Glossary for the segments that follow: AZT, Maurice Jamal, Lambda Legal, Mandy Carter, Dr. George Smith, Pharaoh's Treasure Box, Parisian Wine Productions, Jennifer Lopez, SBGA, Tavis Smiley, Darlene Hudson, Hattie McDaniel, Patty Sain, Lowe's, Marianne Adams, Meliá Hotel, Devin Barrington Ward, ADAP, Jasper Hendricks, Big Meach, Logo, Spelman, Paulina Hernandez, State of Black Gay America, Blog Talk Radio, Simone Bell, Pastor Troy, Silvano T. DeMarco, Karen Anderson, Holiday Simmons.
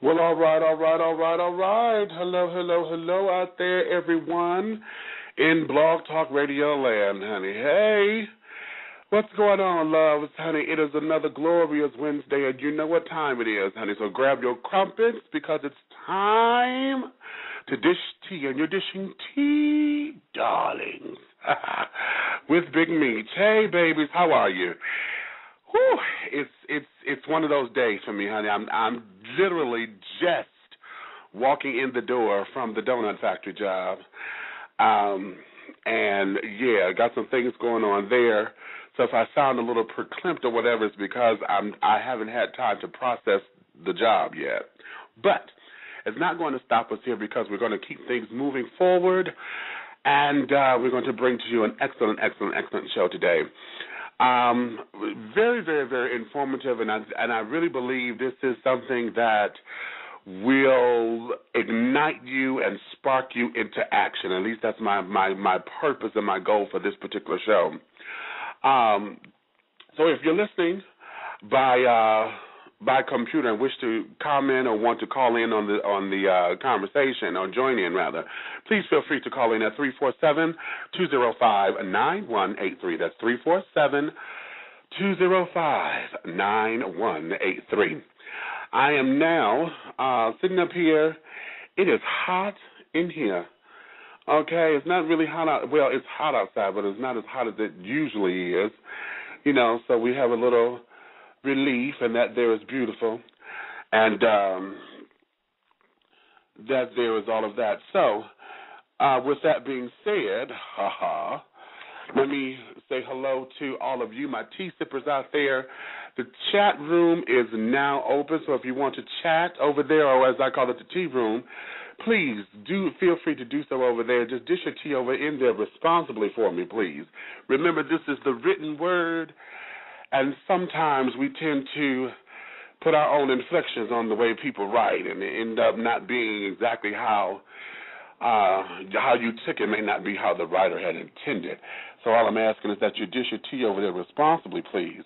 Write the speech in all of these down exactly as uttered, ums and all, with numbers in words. Well, all right, all right, all right, all right. Hello, hello, hello out there, everyone in Blog Talk Radio land, honey. Hey, what's going on, loves, honey? It is another glorious Wednesday, and you know what time it is, honey. So grab your crumpets because it's time to dish tea, and you're dishing tea, darlings, with Big Meach. Hey, babies, how are you? Whew, it's it's it's one of those days for me, honey. I'm I'm literally just walking in the door from the donut factory job, um, and yeah, got some things going on there. So if I sound a little verklempt or whatever, it's because I'm I haven't had time to process the job yet. But it's not going to stop us here because we're going to keep things moving forward, and uh, we're going to bring to you an excellent, excellent, excellent show today. Um, very, very, very informative, and I, and I really believe this is something that will ignite you and spark you into action. At least that's my, my, my purpose and my goal for this particular show. Um, so if you're listening by uh, by computer and wish to comment or want to call in on the on the uh, conversation or join in rather, please feel free to call in at three four seven, two zero five, nine one eight three. That's three four seven, two zero five, nine one eight three. I am now uh, sitting up here. It is hot in here. Okay, it's not really hot out. Well, it's hot outside, but it's not as hot as it usually is. You know, so we have a little relief, and that there is beautiful, and um, that there is all of that. So, uh, with that being said, haha, let me say hello to all of you, my tea sippers out there. The chat room is now open, so if you want to chat over there, or as I call it, the tea room, please do feel free to do so over there. Just dish your tea over in there responsibly for me, please. Remember, this is the written word, and sometimes we tend to put our own inflections on the way people write, and they end up not being exactly how uh, how you took it, may not be how the writer had intended. So all I'm asking is that you dish your tea over there responsibly, please.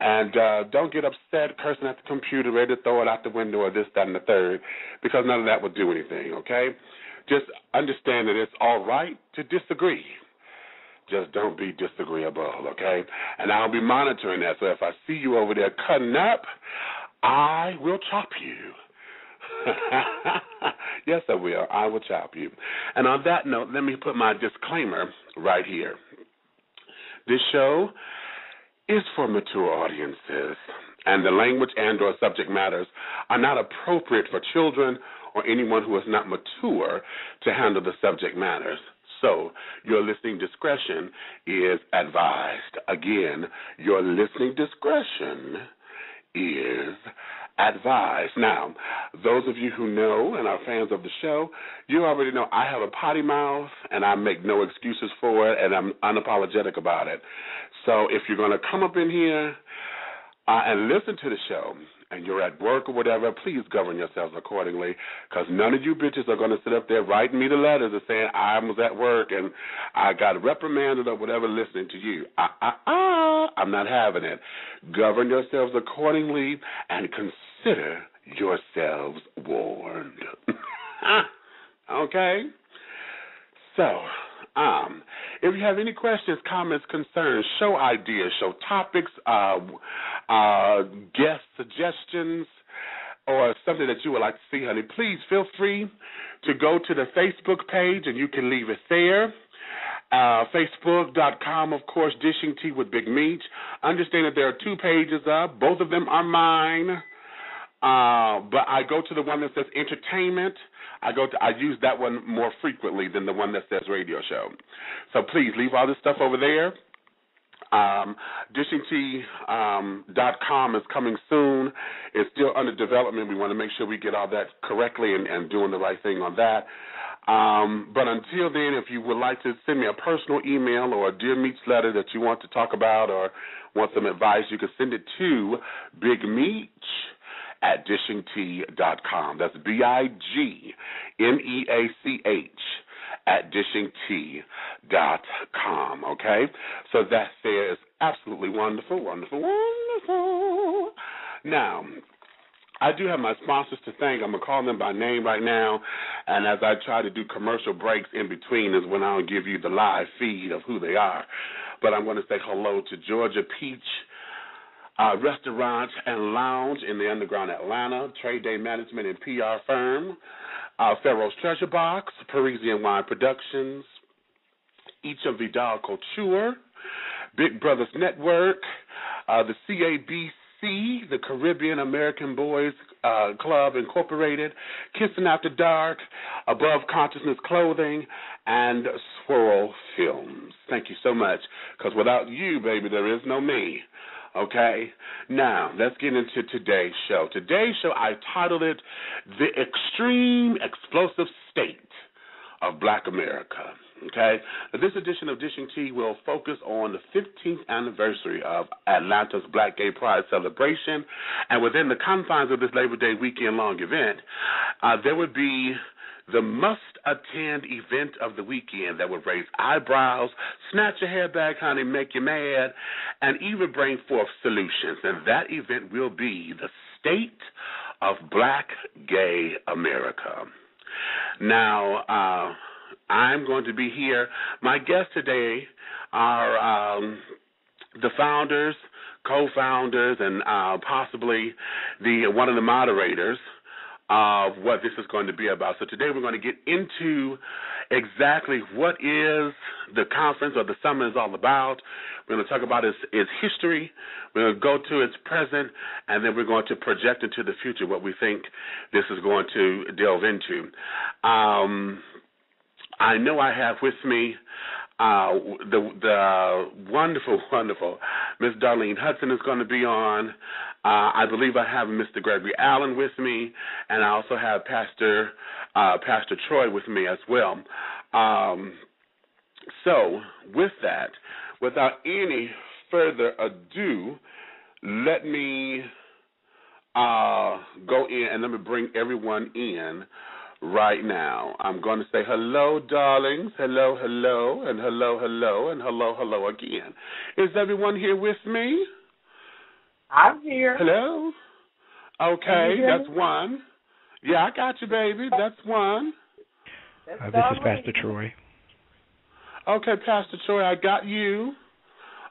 And uh, don't get upset, cursing at the computer, ready to throw it out the window or this, that, and the third, because none of that would do anything, okay? Just understand that it's all right to disagree. Just don't be disagreeable, okay? And I'll be monitoring that, so if I see you over there cutting up, I will chop you. Yes, I will. I will chop you. And on that note, let me put my disclaimer right here. This show is for mature audiences, and the language and or subject matters are not appropriate for children or anyone who is not mature to handle the subject matters. So your listening discretion is advised. Again, your listening discretion is advised. Now, those of you who know and are fans of the show, you already know I have a potty mouth, and I make no excuses for it, and I'm unapologetic about it. So if you're going to come up in here uh, and listen to the show and you're at work or whatever, please govern yourselves accordingly, because none of you bitches are going to sit up there writing me the letters and saying I was at work and I got reprimanded or whatever listening to you. Ah, ah, ah, I'm not having it. Govern yourselves accordingly and consider yourselves warned. Okay? So Um, if you have any questions, comments, concerns, show ideas, show topics, uh, uh, guest suggestions, or something that you would like to see, honey, please feel free to go to the Facebook page, and you can leave it there. Uh, Facebook dot com, of course, Dishing Tea with Big Meach. Understand that there are two pages up. Both of them are mine. Uh, but I go to the one that says entertainment. I go to I use that one more frequently than the one that says radio show. So please leave all this stuff over there. Um, dishing tea dot com um, is coming soon. It's still under development. We want to make sure we get all that correctly and, and doing the right thing on that. Um, but until then, if you would like to send me a personal email or a Dear Meats letter that you want to talk about or want some advice, you can send it to Big Meach at dishing tea dot com. That's B I G M E A C H at dishing tea dot com, okay? So that there is absolutely wonderful, wonderful, wonderful. Now, I do have my sponsors to thank. I'm going to call them by name right now, and as I try to do commercial breaks in between is when I'll give you the live feed of who they are. But I'm going to say hello to Georgia Peach uh, Restaurants and Lounge in the Underground Atlanta, Trade Day Management and P R Firm, uh, Pharaoh's Treasure Box, Parisian Wine Productions, Each of Vidal Couture, Big Brothers Network, uh, the C A B C, the Caribbean American Boys uh, Club Incorporated, Kissing After Dark, Above Consciousness Clothing, and Swirl Films. Thank you so much, because without you, baby, there is no me. Okay? Now, let's get into today's show. Today's show, I titled it The Extreme Explosive State of Black America. Okay, this edition of Dishing Tea will focus on the fifteenth anniversary of Atlanta's Black Gay Pride celebration, and within the confines of this Labor Day weekend-long event, uh, there would be the must-attend event of the weekend that would raise eyebrows, snatch your hair back, honey, make you mad, and even bring forth solutions, and that event will be the State of Black Gay America. Now, uh... I'm going to be here. My guests today are um, the founders, co-founders, and uh, possibly the one of the moderators of what this is going to be about. So today we're going to get into exactly what is the conference or the summit is all about. We're going to talk about its, its history. We're going to go to its present, and then we're going to project into the future what we think this is going to delve into. Um I know I have with me uh, the the wonderful, wonderful Miss Darlene Hudson is going to be on. Uh, I believe I have Mister Gregory Allen with me, and I also have Pastor uh, Pastor Troy with me as well. Um, so with that, without any further ado, let me uh, go in and let me bring everyone in. Right now, I'm going to say hello, darlings, hello, hello, and hello, hello, and hello, hello again. Is everyone here with me? I'm here. Hello? Okay, that's one. Yeah, I got you, baby. That's one. Uh, this is Pastor Troy. Okay, Pastor Troy, I got you.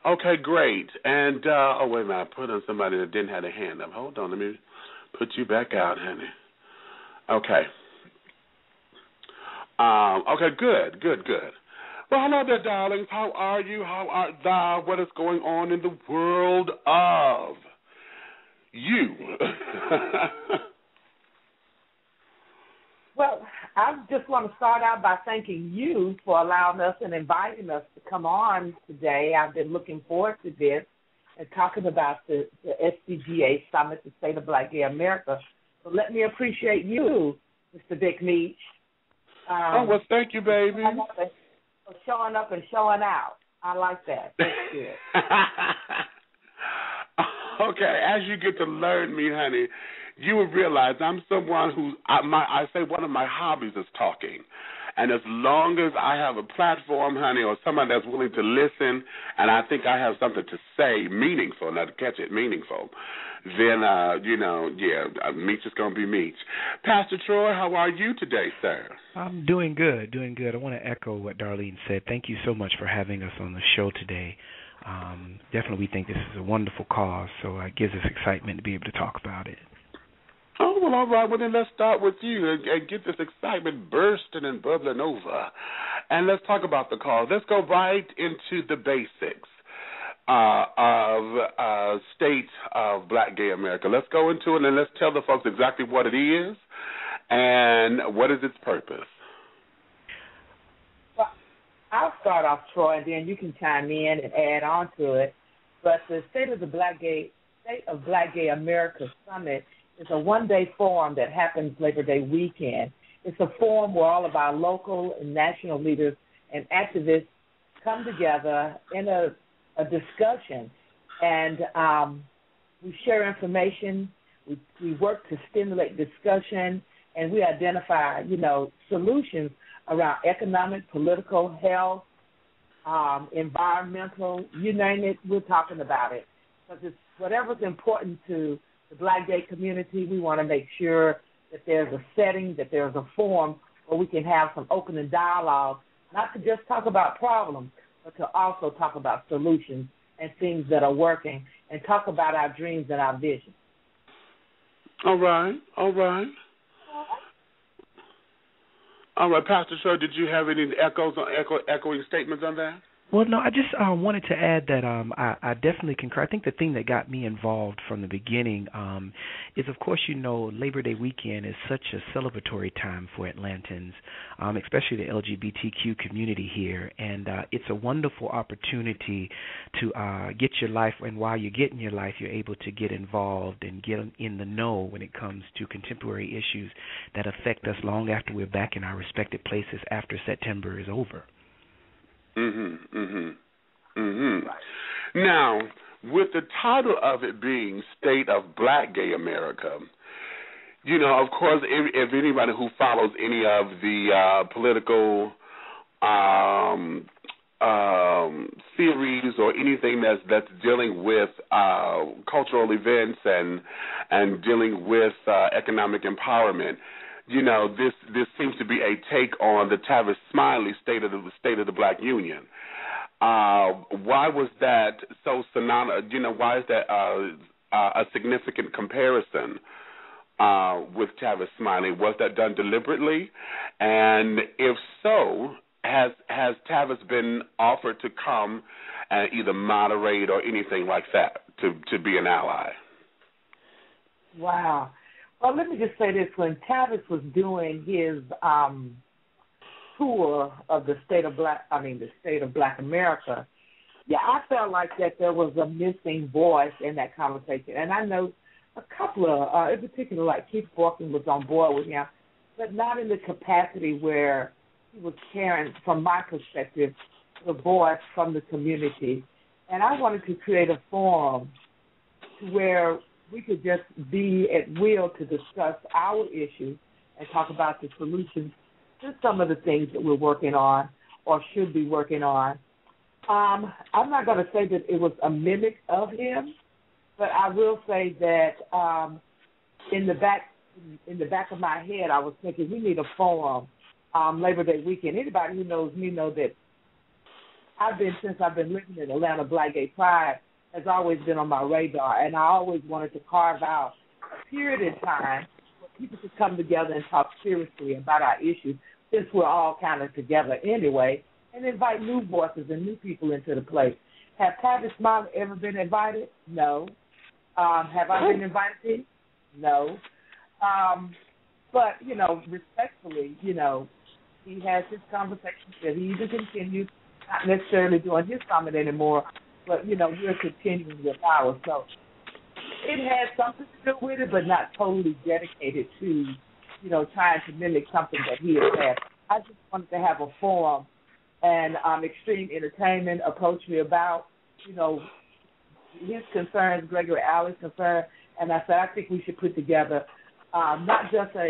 Okay, great. And, uh, oh, wait a minute, I put on somebody that didn't have a hand up. Hold on, let me put you back out, honey. Okay. Um, okay, good, good, good. Well, hello there, darlings. How are you? How art thou? What is going on in the world of you? Well, I just want to start out by thanking you for allowing us and inviting us to come on today. I've been looking forward to this and talking about the, the S B G A Summit, the State of Black Gay America. But let me appreciate you, Mister Big Meach. Um, oh, well, thank you, baby. For showing up and showing out. I like that. That's good. Okay, as you get to learn me, honey, you will realize I'm someone who, I, my, I say one of my hobbies is talking. And as long as I have a platform, honey, or someone that's willing to listen, and I think I have something to say meaningful, not to catch it meaningful, then, uh, you know, yeah, Meach is going to be Meach. Pastor Troy, how are you today, sir? I'm doing good, doing good. I want to echo what Darlene said. Thank you so much for having us on the show today. Um, definitely we think this is a wonderful cause, so it gives us excitement to be able to talk about it. Oh, well, all right. Well, then let's start with you and, and get this excitement bursting and bubbling over. And let's talk about the cause. Let's go right into the basics uh, of uh, State of Black Gay America. Let's go into it and let's tell the folks exactly what it is and what is its purpose. Well, I'll start off, Troy, and then you can chime in and add on to it. But the State of the Black Gay State of Black Gay America Summit, it's a one-day forum that happens Labor Day weekend. It's a forum where all of our local and national leaders and activists come together in a, a discussion, and um, we share information. We, we work to stimulate discussion, and we identify, you know, solutions around economic, political, health, um, environmental, you name it, we're talking about it. Because it's whatever's important to the Black Gay community, we want to make sure that there's a setting, that there's a forum where we can have some open and dialogue, not to just talk about problems, but to also talk about solutions and things that are working and talk about our dreams and our vision. All right, all right. All right, Pastor Troy, did you have any echoes on, echo, echoing statements on that? Well, no, I just uh, wanted to add that um, I, I definitely concur. I think the thing that got me involved from the beginning um, is, of course, you know, Labor Day weekend is such a celebratory time for Atlantans, um, especially the L G B T Q community here. And uh, it's a wonderful opportunity to uh, get your life, and while you're getting your life, you're able to get involved and get in the know when it comes to contemporary issues that affect us long after we're back in our respective places after September is over. Mm-hmm, mm-hmm, mm-hmm. Right. Now, with the title of it being State of Black Gay America, you know, of course, if, if anybody who follows any of the uh, political um, um, theories or anything that's, that's dealing with uh, cultural events and, and dealing with uh, economic empowerment, you know, this this seems to be a take on the Tavis Smiley State of the State of the Black Union. Uh, why was that so synonymous? You know, why is that uh, uh, a significant comparison uh, with Tavis Smiley? Was that done deliberately? And if so, has has Tavis been offered to come and either moderate or anything like that to, to be an ally? Wow. Well, let me just say this. When Tavis was doing his um, tour of the state of black, I mean, the state of Black America, yeah, I felt like that there was a missing voice in that conversation. And I know a couple of, uh, in particular, like Keith Boykin was on board with him, but not in the capacity where he was caring, from my perspective, the voice from the community. And I wanted to create a forum to where we could just be at will to discuss our issues and talk about the solutions to some of the things that we're working on or should be working on. Um, I'm not going to say that it was a mimic of him, but I will say that um, in the back in the back of my head, I was thinking we need a forum um, Labor Day weekend. Anybody who knows me knows that I've been, since I've been living in Atlanta, Black Gay Pride has always been on my radar, and I always wanted to carve out a period in time where people could come together and talk seriously about our issues, since we're all kind of together anyway, and invite new voices and new people into the place. Have Tavis Smiley ever been invited? No. Um, have I been invited? No. Um, but, you know, respectfully, you know, he has his conversations that he either continues, not necessarily doing his comment anymore, but, you know, we're continuing with ours. So it has something to do with it, but not totally dedicated to, you know, trying to mimic something that he has had. I just wanted to have a forum, and um, Extreme Entertainment approached me about, you know, his concerns, Gregory Allen's concerns, and I said I think we should put together um, not just a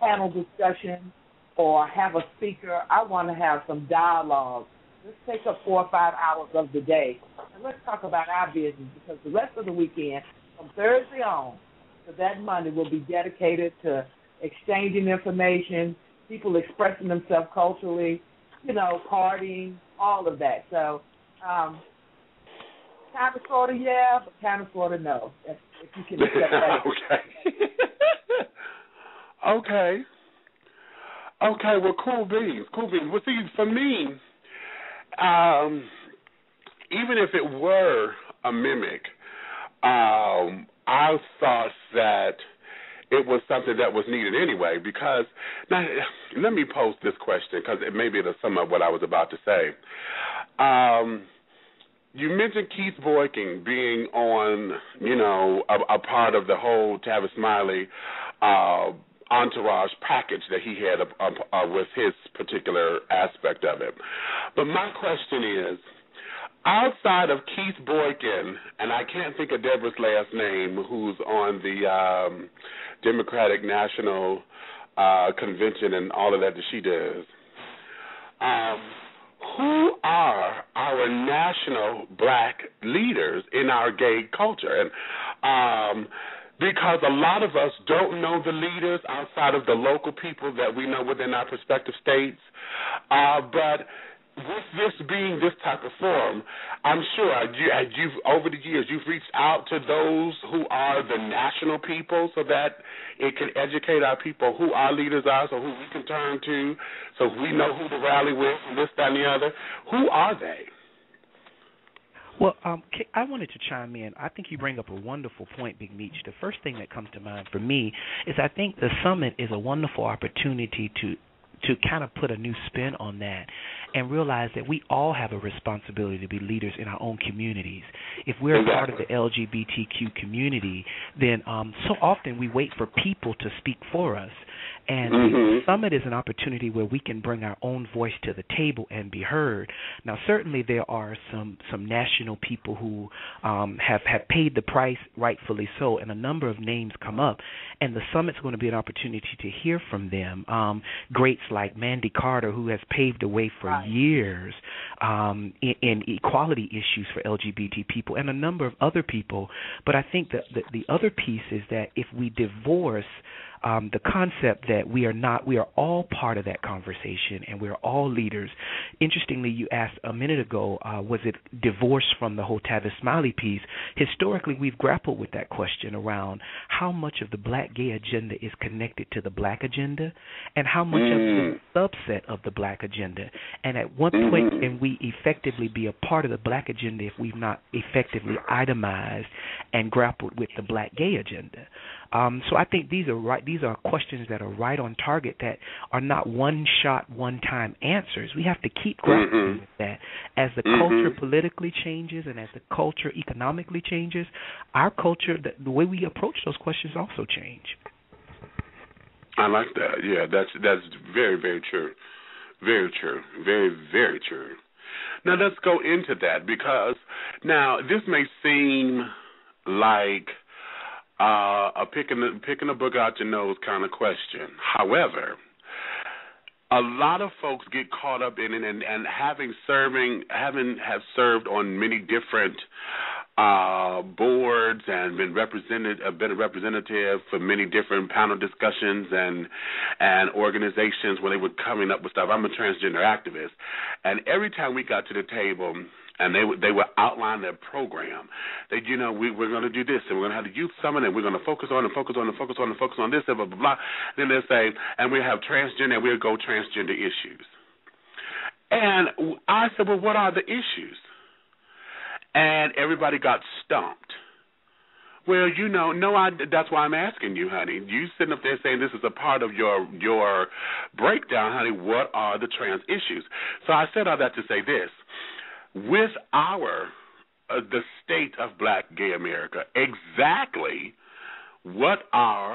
panel discussion or have a speaker. I want to have some dialogue. Let's take up four or five hours of the day, and let's talk about our business, because the rest of the weekend, from Thursday on to that Monday, will be dedicated to exchanging information, people expressing themselves culturally, you know, partying, all of that. So um, kind of, sort of, yeah, but kind of, sort of, no, if, if you can accept that. Okay. Okay. Okay, well, cool beans, cool beans. Well, see, for me, Um, even if it were a mimic, um, I thought that it was something that was needed anyway, because now, let me pose this question, because it maybe it'll sum up what I was about to say. Um, you mentioned Keith Boykin being on, you know, a, a part of the whole Tavis Smiley uh, entourage package that he had up, up, uh, with his particular aspect of it. But my question is, outside of Keith Boykin, and I can't think of Deborah's last name, who's on the um, Democratic National uh, Convention and all of that that she does, um, who are our national black leaders in our gay culture? And um, because a lot of us don't know the leaders outside of the local people that we know within our respective states. Uh, but with this being this type of forum, I'm sure you, as you've, over the years, you've reached out to those who are the national people so that it can educate our people who our leaders are, so who we can turn to, so we know who to rally with and this, that, and the other. Who are they? Well, um, I wanted to chime in. I think you bring up a wonderful point, Big Meach. The first thing that comes to mind for me is I think the summit is a wonderful opportunity to to kind of put a new spin on that and realize that we all have a responsibility to be leaders in our own communities. If we're a part of the L G B T Q community, then um, so often we wait for people to speak for us. And mm-hmm. the summit is an opportunity where we can bring our own voice to the table and be heard. Now, certainly there are some, some national people who um, have, have paid the price, rightfully so, and a number of names come up. And the summit's going to be an opportunity to hear from them. Um, greats like Mandy Carter, who has paved the way for right. years um, in, in equality issues for L G B T people, and a number of other people. But I think that the, the other piece is that if we divorce Um, the concept that we are not, we are all part of that conversation and we're all leaders. Interestingly, you asked a minute ago, uh, was it divorced from the whole Tavis Smiley piece? Historically, we've grappled with that question around how much of the black gay agenda is connected to the black agenda and how much mm. of the subset of the black agenda. And at what mm-hmm. point can we effectively be a part of the black agenda if we've not effectively itemized and grappled with the black gay agenda? Um, so I think these are right. These are questions that are right on target that are not one-shot, one-time answers. We have to keep grappling mm-hmm. with that. As the mm-hmm. culture politically changes and as the culture economically changes, our culture, the, the way we approach those questions also change. I like that. Yeah, that's that's very, very true. Very true. Very, very true. Now, let's go into that because now this may seem like Uh, a picking, picking a book out your nose kind of question. However, a lot of folks get caught up in it, and, and having serving, having have served on many different uh, boards and been represented, been a representative for many different panel discussions and and organizations where they were coming up with stuff. I'm a transgender activist, and every time we got to the table, and they would they would outline their program. They, you know, we, we're going to do this, and we're going to have the youth summit, and we're going to focus on and focus on and focus on and focus on this, and blah, blah, blah. Then they'll say, and we'll have transgender, and we'll go transgender issues. And I said, well, what are the issues? And everybody got stumped. Well, you know, no, I, that's why I'm asking you, honey. You sitting up there saying this is a part of your your breakdown, honey. What are the trans issues? So I said all that to say this. With our, uh, the state of black gay America, exactly what are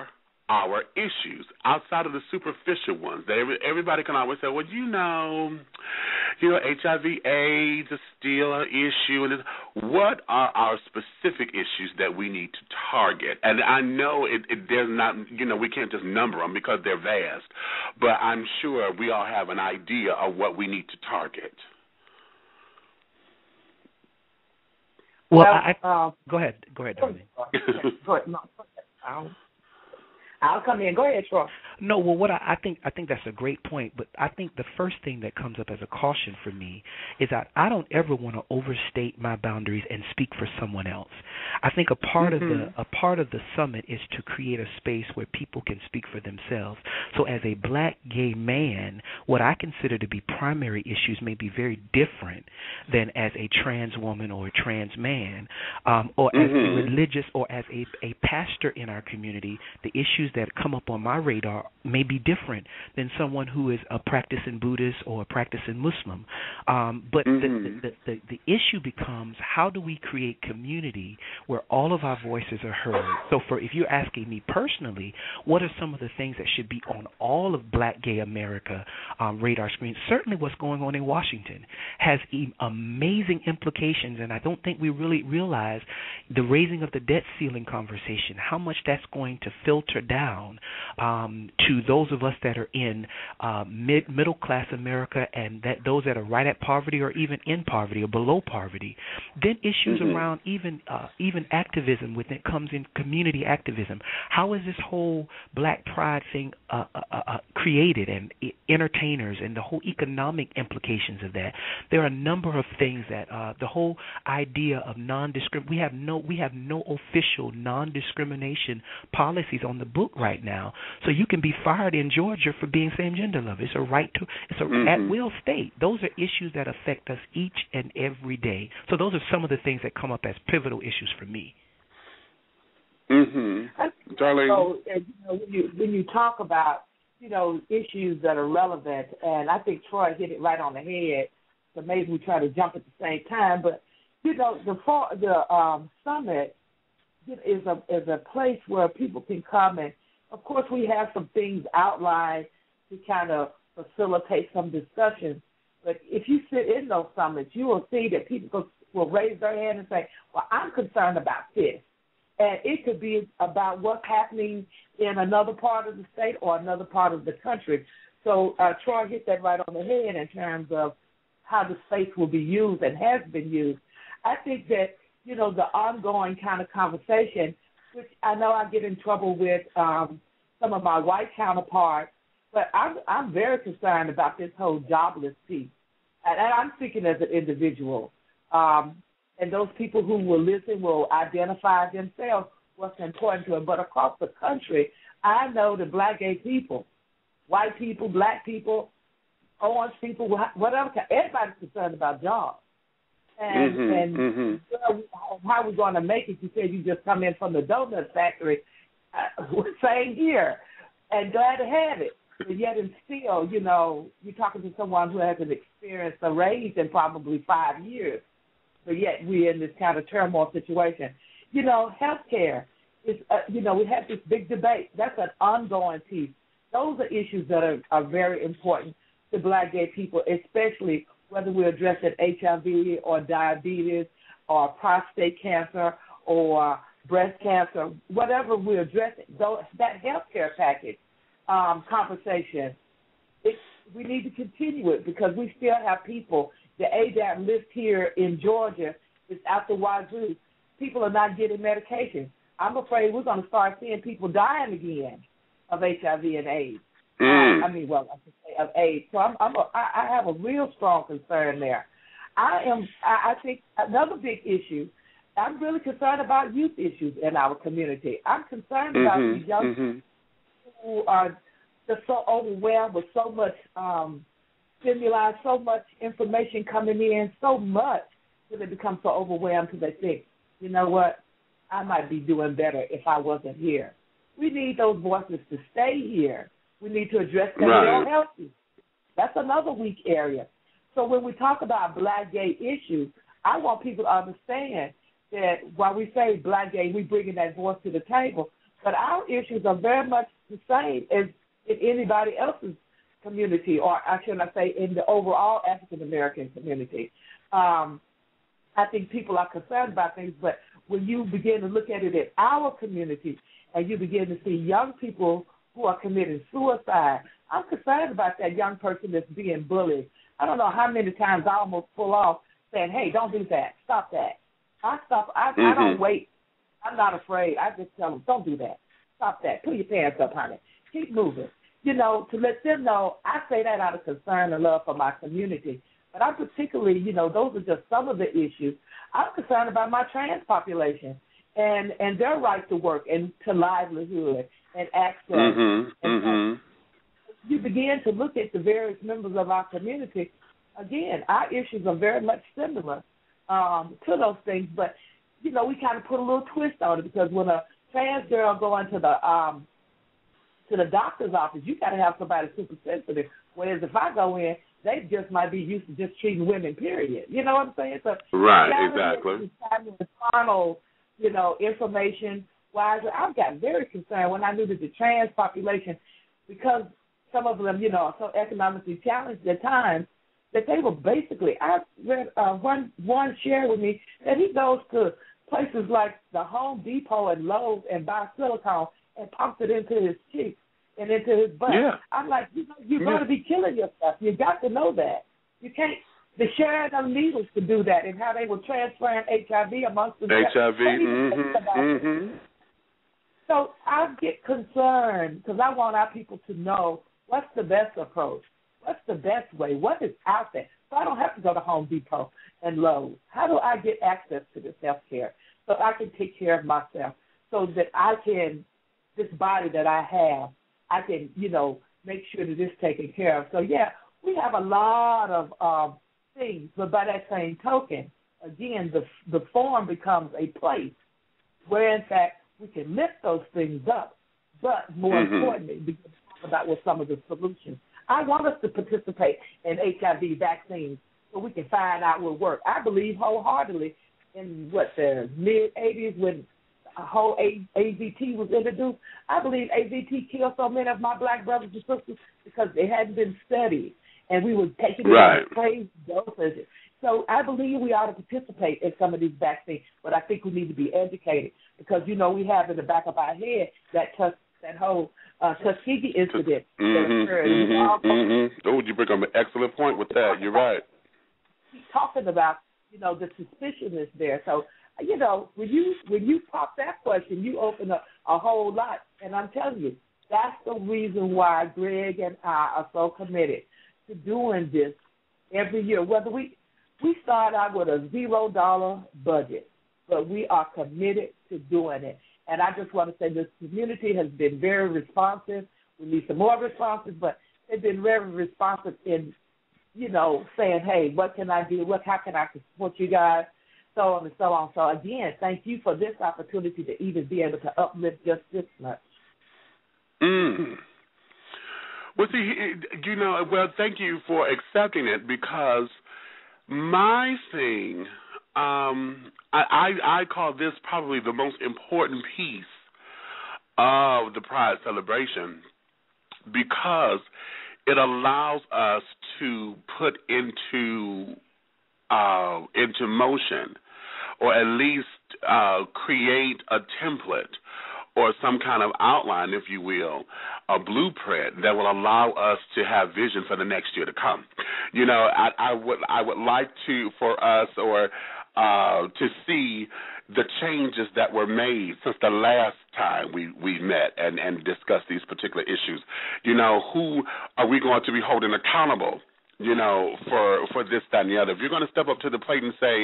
our issues outside of the superficial ones? That every, everybody can always say, well, you know, you know, H I V, AIDS is still an issue. And what are our specific issues that we need to target? And I know it, it, there's not, you know, we can't just number them because they're vast, but I'm sure we all have an idea of what we need to target. Well, well I, I, uh, go ahead. Go ahead, Darlene. Go ahead. No, I'll, I'll come in. Go ahead, Troy. No, well, what I, I think I think that's a great point, but I think the first thing that comes up as a caution for me is that I don't ever want to overstate my boundaries and speak for someone else. I think a part mm-hmm. of the a part of the summit is to create a space where people can speak for themselves. So as a black gay man, what I consider to be primary issues may be very different than as a trans woman or a trans man, um, or mm-hmm. as a religious or as a, a pastor in our community. The issues that come up on my radar may be different than someone who is a practicing Buddhist or a practicing Muslim. Um, but mm-hmm. the, the, the, the issue becomes how do we create community where all of our voices are heard? So for if you're asking me personally, what are some of the things that should be on all of Black Gay America um, radar screens? Certainly what's going on in Washington has e- amazing implications, and I don't think we really realize the raising of the debt ceiling conversation, how much that's going to filter down um to those of us that are in uh, mid middle class America and that those that are right at poverty or even in poverty or below poverty. Then issues mm-hmm. around even uh, even activism within comes in community activism. How is this whole Black Pride thing uh, uh, uh, created, and entertainers and the whole economic implications of that? There are a number of things that uh, the whole idea of non-discrimination. We have no we have no official non-discrimination policies on the book right now. So you can be fired in Georgia for being same-gender love. It's a right to, it's an mm-hmm. at-will state. Those are issues that affect us each and every day. So those are some of the things that come up as pivotal issues for me. Mm-hmm. Darlene. So, and, you know, when, you, when you talk about, you know, issues that are relevant, and I think Troy hit it right on the head, so maybe we try to jump at the same time, but, you know, the, the um, summit is a, is a place where people can come, and of course we have some things outlined to kind of facilitate some discussions, but if you sit in those summits, you will see that people will raise their hand and say, well, I'm concerned about this. And it could be about what's happening in another part of the state or another part of the country. So uh, Troy hit that right on the head in terms of how the space will be used and has been used. I think that, you know, the ongoing kind of conversation, which I know I get in trouble with um, some of my white counterparts, but I'm, I'm very concerned about this whole jobless piece. And, and I'm speaking as an individual. Um And those people who will listen will identify themselves what's important to them. But across the country, I know the Black gay people, white people, Black people, orange people, whatever, everybody's concerned about jobs. And, mm-hmm, and mm-hmm. how are we going to make it? You said you just come in from the donut factory. Uh, same here. And glad to have it. But yet and still, you know, you're talking to someone who hasn't experienced a raise in probably five years. But yet we're in this kind of turmoil situation. You know, health care is, uh, you know, we have this big debate. That's an ongoing piece. Those are issues that are, are very important to Black gay people, especially whether we're addressing H I V or diabetes or prostate cancer or breast cancer, whatever we're addressing, those, that health care package um, conversation, it's, we need to continue it because we still have people. The A D A P list here in Georgia is out the wazoo. People are not getting medication. I'm afraid we're going to start seeing people dying again of H I V and AIDS. Mm. Uh, I mean, well, I should say of AIDS. So I'm, I'm a, I, I have a real strong concern there. I am. I, I think another big issue, I'm really concerned about youth issues in our community. I'm concerned mm-hmm. about the young mm-hmm. people who are just so overwhelmed with so much um stimuli, so much information coming in, so much that they become so overwhelmed because they think, you know what, I might be doing better if I wasn't here. We need those voices to stay here. We need to address that right. They're healthy. That's another weak area. So when we talk about Black gay issues, I want people to understand that while we say Black gay, we're bringing that voice to the table, but our issues are very much the same as in anybody else's community, or I should not say in the overall African-American community. Um, I think people are concerned about things, but when you begin to look at it in our community and you begin to see young people who are committing suicide, I'm concerned about that young person that's being bullied. I don't know how many times I almost pull off saying, hey, don't do that, stop that. I stop. I, mm-hmm. I don't wait. I'm not afraid. I just tell them, don't do that, stop that, pull your pants up, honey, keep moving. You know, to let them know, I say that out of concern and love for my community. But I'm particularly, you know, those are just some of the issues. I'm concerned about my trans population and, and their right to work and to livelihood and access. Mm-hmm. And mm-hmm. You begin to look at the various members of our community. Again, our issues are very much similar um, to those things. But, you know, we kind of put a little twist on it because when a trans girl goes into the um, – to the doctor's office, you got to have somebody super sensitive. Whereas if I go in, they just might be used to just treating women, period. You know what I'm saying? So right, exactly. The final, you know, information wise, I've gotten very concerned when I knew that the trans population, because some of them, you know, are so economically challenged at times, that they were basically. I read uh, one one shared with me that he goes to places like the Home Depot and Lowe's and buys silicone and pumps it into his cheek and into his butt. Yeah. I'm like, you know, you're yeah. going to be killing yourself. You got to know that. You can't. The sharing of needles to do that, and how they were transferring H I V amongst the H I V. Mm-hmm, mm-hmm. So I get concerned because I want our people to know what's the best approach, what's the best way, what is out there. So I don't have to go to Home Depot and Lowe's. How do I get access to this health care so I can take care of myself, so that I can, this body that I have, I can, you know, make sure that it's taken care of. So, yeah, we have a lot of um, things, but by that same token, again, the the form becomes a place where, in fact, we can lift those things up, but more mm-hmm. importantly, we can talk about what some of the solutions. I want us to participate in H I V vaccines so we can find out what works. I believe wholeheartedly in what the mid eighties when the whole A Z T was introduced. I believe A Z T killed so many of my black brothers and sisters because they hadn't been studied, and we were taking right. it in crazy doses. So I believe we ought to participate in some of these vaccines, but I think we need to be educated because, you know, we have in the back of our head that touch. That whole uh, Tuskegee incident. Mm-hmm, that occurred. Mm-hmm, mm-hmm. Oh, you bring up an excellent point with that. You're right. He's talking about, you know, the suspicion is there. So, you know, when you when you pop that question, you open up a whole lot. And I'm telling you, that's the reason why Greg and I are so committed to doing this every year. Whether we we start out with a zero dollar budget, but we are committed to doing it. And I just want to say this community has been very responsive. We need some more responses, but they've been very responsive in, you know, saying, hey, what can I do? What, how can I support you guys? So on and so on. So, again, thank you for this opportunity to even be able to uplift just this much. Mm. Well, see, you know, well, thank you for accepting it because my thing – Um, I, I, I call this probably the most important piece of the Pride celebration because it allows us to put into uh, into motion or at least uh, create a template or some kind of outline, if you will, a blueprint that will allow us to have vision for the next year to come. You know, I, I would I would like to for us or Uh, to see the changes that were made since the last time we, we met and, and discussed these particular issues. You know, who are we going to be holding accountable, you know, for, for this, that, and the other? If you're going to step up to the plate and say,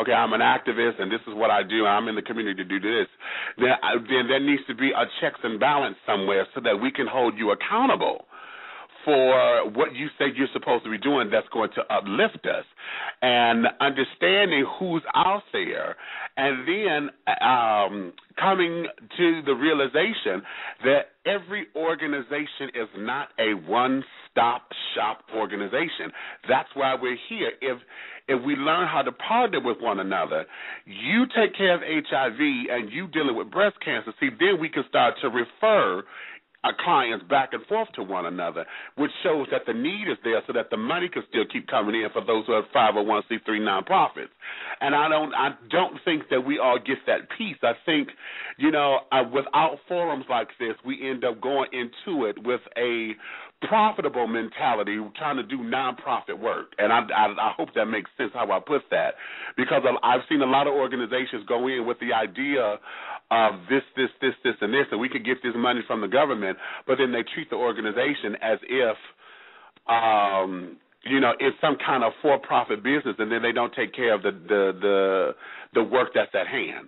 okay, I'm an activist and this is what I do, I'm in the community to do this, then, I, then there needs to be a checks and balance somewhere so that we can hold you accountable for what you say you're supposed to be doing that's going to uplift us, and understanding who's out there, and then um, coming to the realization that every organization is not a one-stop shop organization. That's why we're here. If if we learn how to partner with one another, you take care of H I V and you dealing with breast cancer, see, then we can start to refer our clients back and forth to one another, which shows that the need is there so that the money can still keep coming in for those who have five oh one c three nonprofits. And I don't I don't think that we all get that piece. I think, you know, uh, without forums like this, we end up going into it with a profitable mentality, trying to do nonprofit work. And I, I, I hope that makes sense how I put that, because I've seen a lot of organizations go in with the idea of this, this, this, this, and this, and we could get this money from the government, but then they treat the organization as if, um, you know, it's some kind of for-profit business, and then they don't take care of the, the, the, the work that's at hand.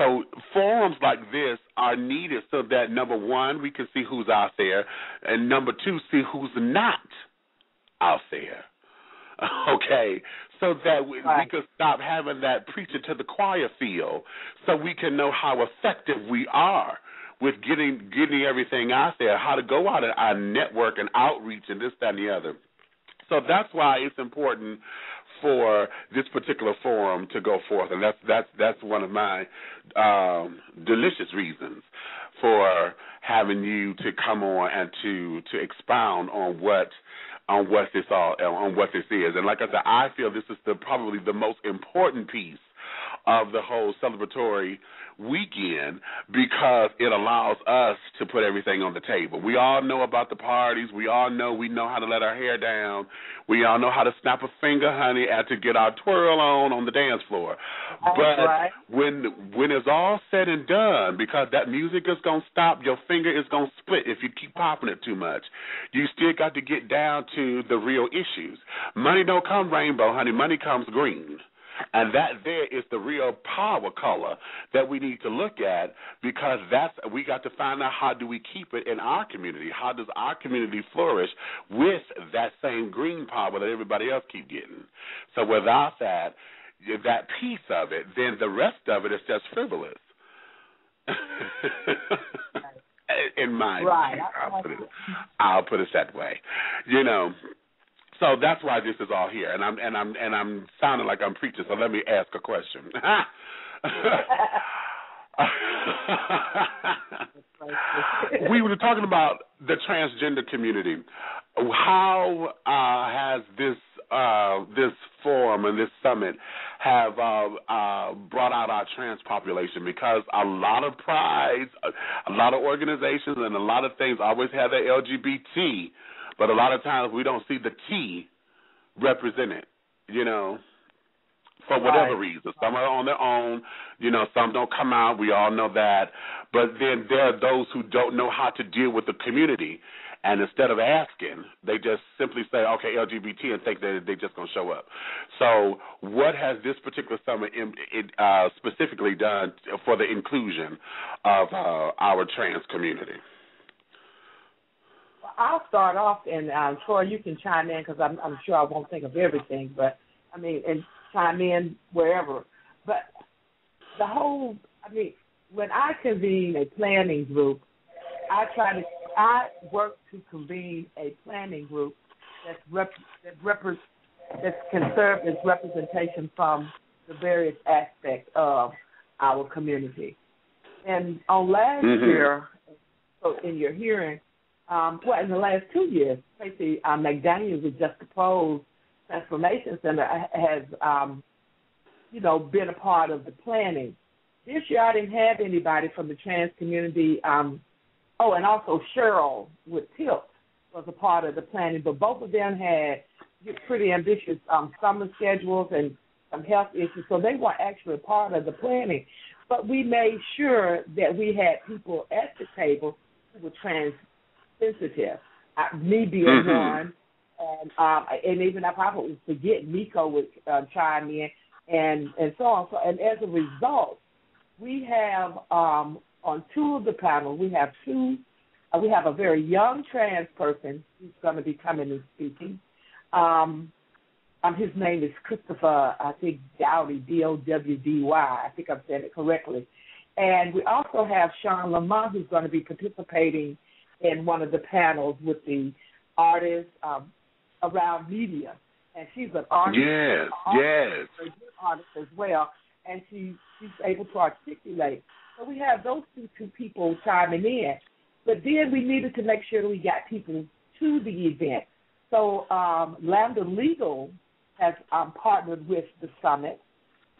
So forums like this are needed so that, number one, we can see who's out there, and number two, see who's not out there, okay, so that we, right. we can stop having that preaching to the choir feel so we can know how effective we are with getting, getting everything out there, how to go out and our network and outreach and this, that, and the other. So that's why it's important for this particular forum to go forth, and that's that's that's one of my um, delicious reasons for having you to come on and to to expound on what on what this all on what this is. And like I said, I feel this is the, probably the most important piece of the whole celebratory weekend because it allows us to put everything on the table. We all know about the parties. We all know we know how to let our hair down. We all know how to snap a finger, honey, and to get our twirl on on the dance floor. That's but right. when when it's all said and done, because that music is going to stop, your finger is going to split if you keep popping it too much. You still got to get down to the real issues. Money don't come rainbow, honey. Money comes green. And that there is the real power color that we need to look at, because that's we got to find out how do we keep it in our community. How does our community flourish with that same green power that everybody else keep getting? So without that, that piece of it, then the rest of it is just frivolous. in my right. I'll put it, I'll put it that way. You know. So that's why this is all here, and I'm and I'm and I'm sounding like I'm preaching. So let me ask a question. We were talking about the transgender community. How uh, has this uh, this forum and this summit have uh, uh, brought out our trans population? Because a lot of prides, a lot of organizations, and a lot of things always have their L G B T. But a lot of times we don't see the T represented, you know, for whatever right. reason. Some are on their own, you know, some don't come out. We all know that. But then there are those who don't know how to deal with the community. And instead of asking, they just simply say, okay, L G B T, and think that they're just going to show up. So what has this particular summit in, it, uh, specifically done for the inclusion of uh, our trans community? I'll start off, and um, Troy, you can chime in because I'm, I'm sure I won't think of everything, but I mean, and chime in wherever. But the whole, I mean, when I convene a planning group, I try to, I work to convene a planning group that's rep, that rep, that can serve as representation from the various aspects of our community. And on last mm-hmm. year, so in your hearing. Um, well, in the last two years, Tracy um, McDaniels with Just the Pros Transformation Center has, um, you know, been a part of the planning. This year I didn't have anybody from the trans community. Um, oh, and also Cheryl with Tilt was a part of the planning, but both of them had pretty ambitious um, summer schedules and some health issues, so they weren't actually a part of the planning. But we made sure that we had people at the table who were trans sensitive, I, me being mm-hmm. one, and um, and even I probably forget Miko would uh, chime in, and, and so on. So, and as a result, we have um, on two of the panels, we have two, uh, we have a very young trans person who's going to be coming and speaking. Um, um, his name is Christopher, I think Dowdy, D O W D Y. I think I've said it correctly. And we also have Sean Lamont, who's going to be participating in one of the panels with the artists um, around media. And she's an artist. Yes, artist, yes. Artist as well, and she, she's able to articulate. So we have those two, two people chiming in. But then we needed to make sure that we got people to the event. So um, Lambda Legal has um, partnered with the summit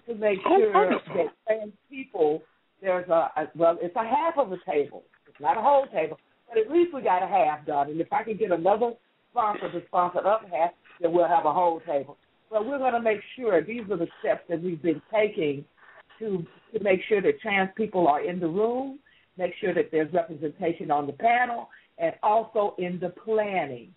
to make oh, sure wonderful. that trans people, there's a, a, well, it's a half of a table. It's not a whole table. But at least we got a half done. And if I can get another sponsor to sponsor the other half, then we'll have a whole table. But we're going to make sure these are the steps that we've been taking to, to make sure that trans people are in the room, make sure that there's representation on the panel, and also in the planning.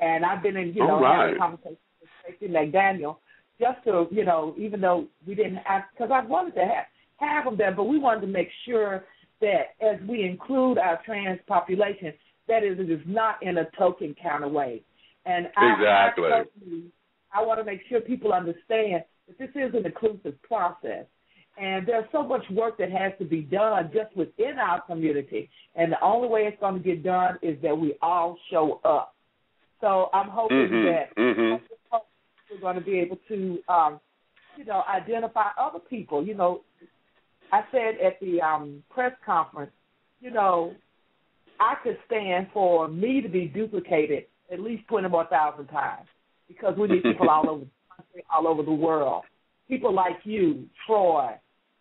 And I've been in, you know, right. having conversations with Tracy McDaniel just to, you know, even though we didn't have, because I wanted to have, have them there, but we wanted to make sure that as we include our trans population, that is, it is not in a token kind of way. And exactly. I, I, I want to make sure people understand that this is an inclusive process. And there's so much work that has to be done just within our community. And the only way it's going to get done is that we all show up. So I'm hoping mm-hmm. that mm-hmm. we're going to be able to, um, you know, identify other people, you know, I said at the um, press conference, you know, I could stand for me to be duplicated at least twenty more thousand times because we need people all over the country, all over the world. people like you, Troy,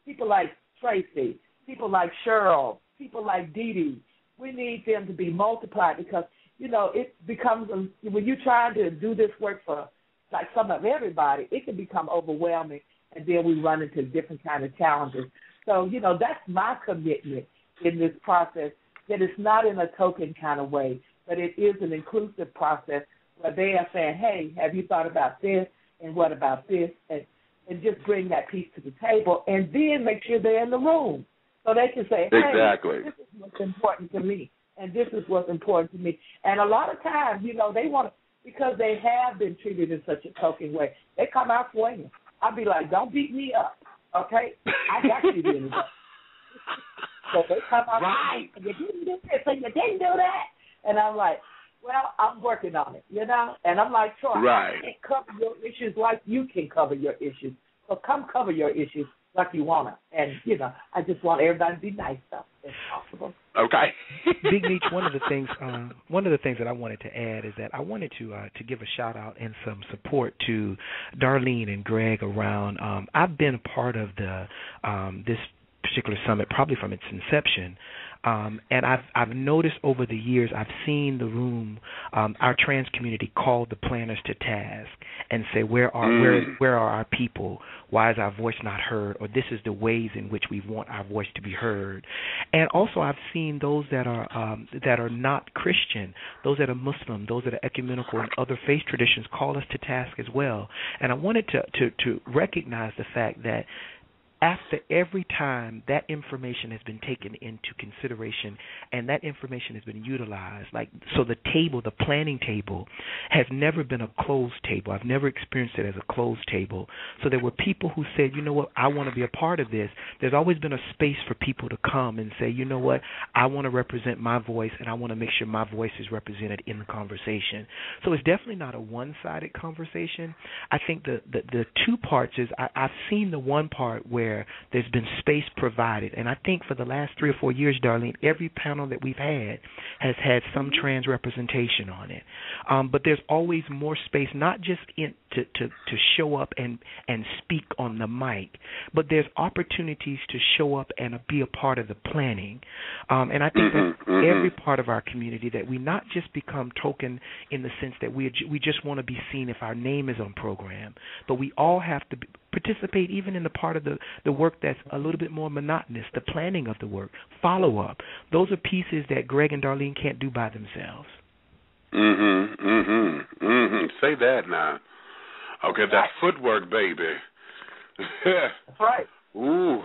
people like Tracy, people like Cheryl, people like Dee Dee. We need them to be multiplied because, you know, it becomes, a, when you're trying to do this work for, like, some of everybody, it can become overwhelming, and then we run into different kind of challenges. So, you know, that's my commitment in this process, that it's not in a token kind of way, but it is an inclusive process where they are saying, hey, have you thought about this, and what about this, and, and just bring that piece to the table, and then make sure they're in the room. So they can say, hey, exactly. This is what's important to me, and this is what's important to me. And a lot of times, you know, they want to, because they have been treated in such a token way, they come out swinging. I'd be like, don't beat me up, okay? I got you doing that. So they come out right. swinging, you didn't do this, and you didn't do that. And I'm like, well, I'm working on it, you know? And I'm like, Troy, right. I can't cover your issues like you can cover your issues. So come cover your issues. Like you want to. And, you know, I just want everybody to be nice, though, if possible. Okay. Big Meach, one of the things um, one of the things that I wanted to add is that I wanted to uh, to give a shout-out and some support to Darlene and Greg around. Um, I've been a part of the um, this particular summit probably from its inception. Um, and I've I've noticed over the years, I've seen the room, um, our trans community call the planners to task and say, where are mm. where where are our people? Why is our voice not heard? Or this is the ways in which we want our voice to be heard. And also, I've seen those that are um, that are not Christian, those that are Muslim, those that are ecumenical and other faith traditions call us to task as well. And I wanted to to, to recognize the fact that after every time that information has been taken into consideration and that information has been utilized, like so the table, the planning table, has never been a closed table. I've never experienced it as a closed table. So there were people who said, you know what, I want to be a part of this. There's always been a space for people to come and say, you know what, I want to represent my voice and I want to make sure my voice is represented in the conversation. So it's definitely not a one-sided conversation. I think the, the, the two parts is I, I've seen the one part where there's been space provided. And I think for the last three or four years, Darlene, every panel that we've had has had some trans representation on it. Um, but there's always more space, not just in, to, to, to show up and, and speak on the mic, but there's opportunities to show up and be a part of the planning. Um, and I think that every part of our community, that we not just become token in the sense that we, we just want to be seen if our name is on program, but we all have to be, participate even in the part of the, the work that's a little bit more monotonous, the planning of the work, follow-up. Those are pieces that Greg and Darlene can't do by themselves. Mm-hmm, mm-hmm, mm-hmm. Say that now. Okay, that footwork, baby. That's right. Ooh.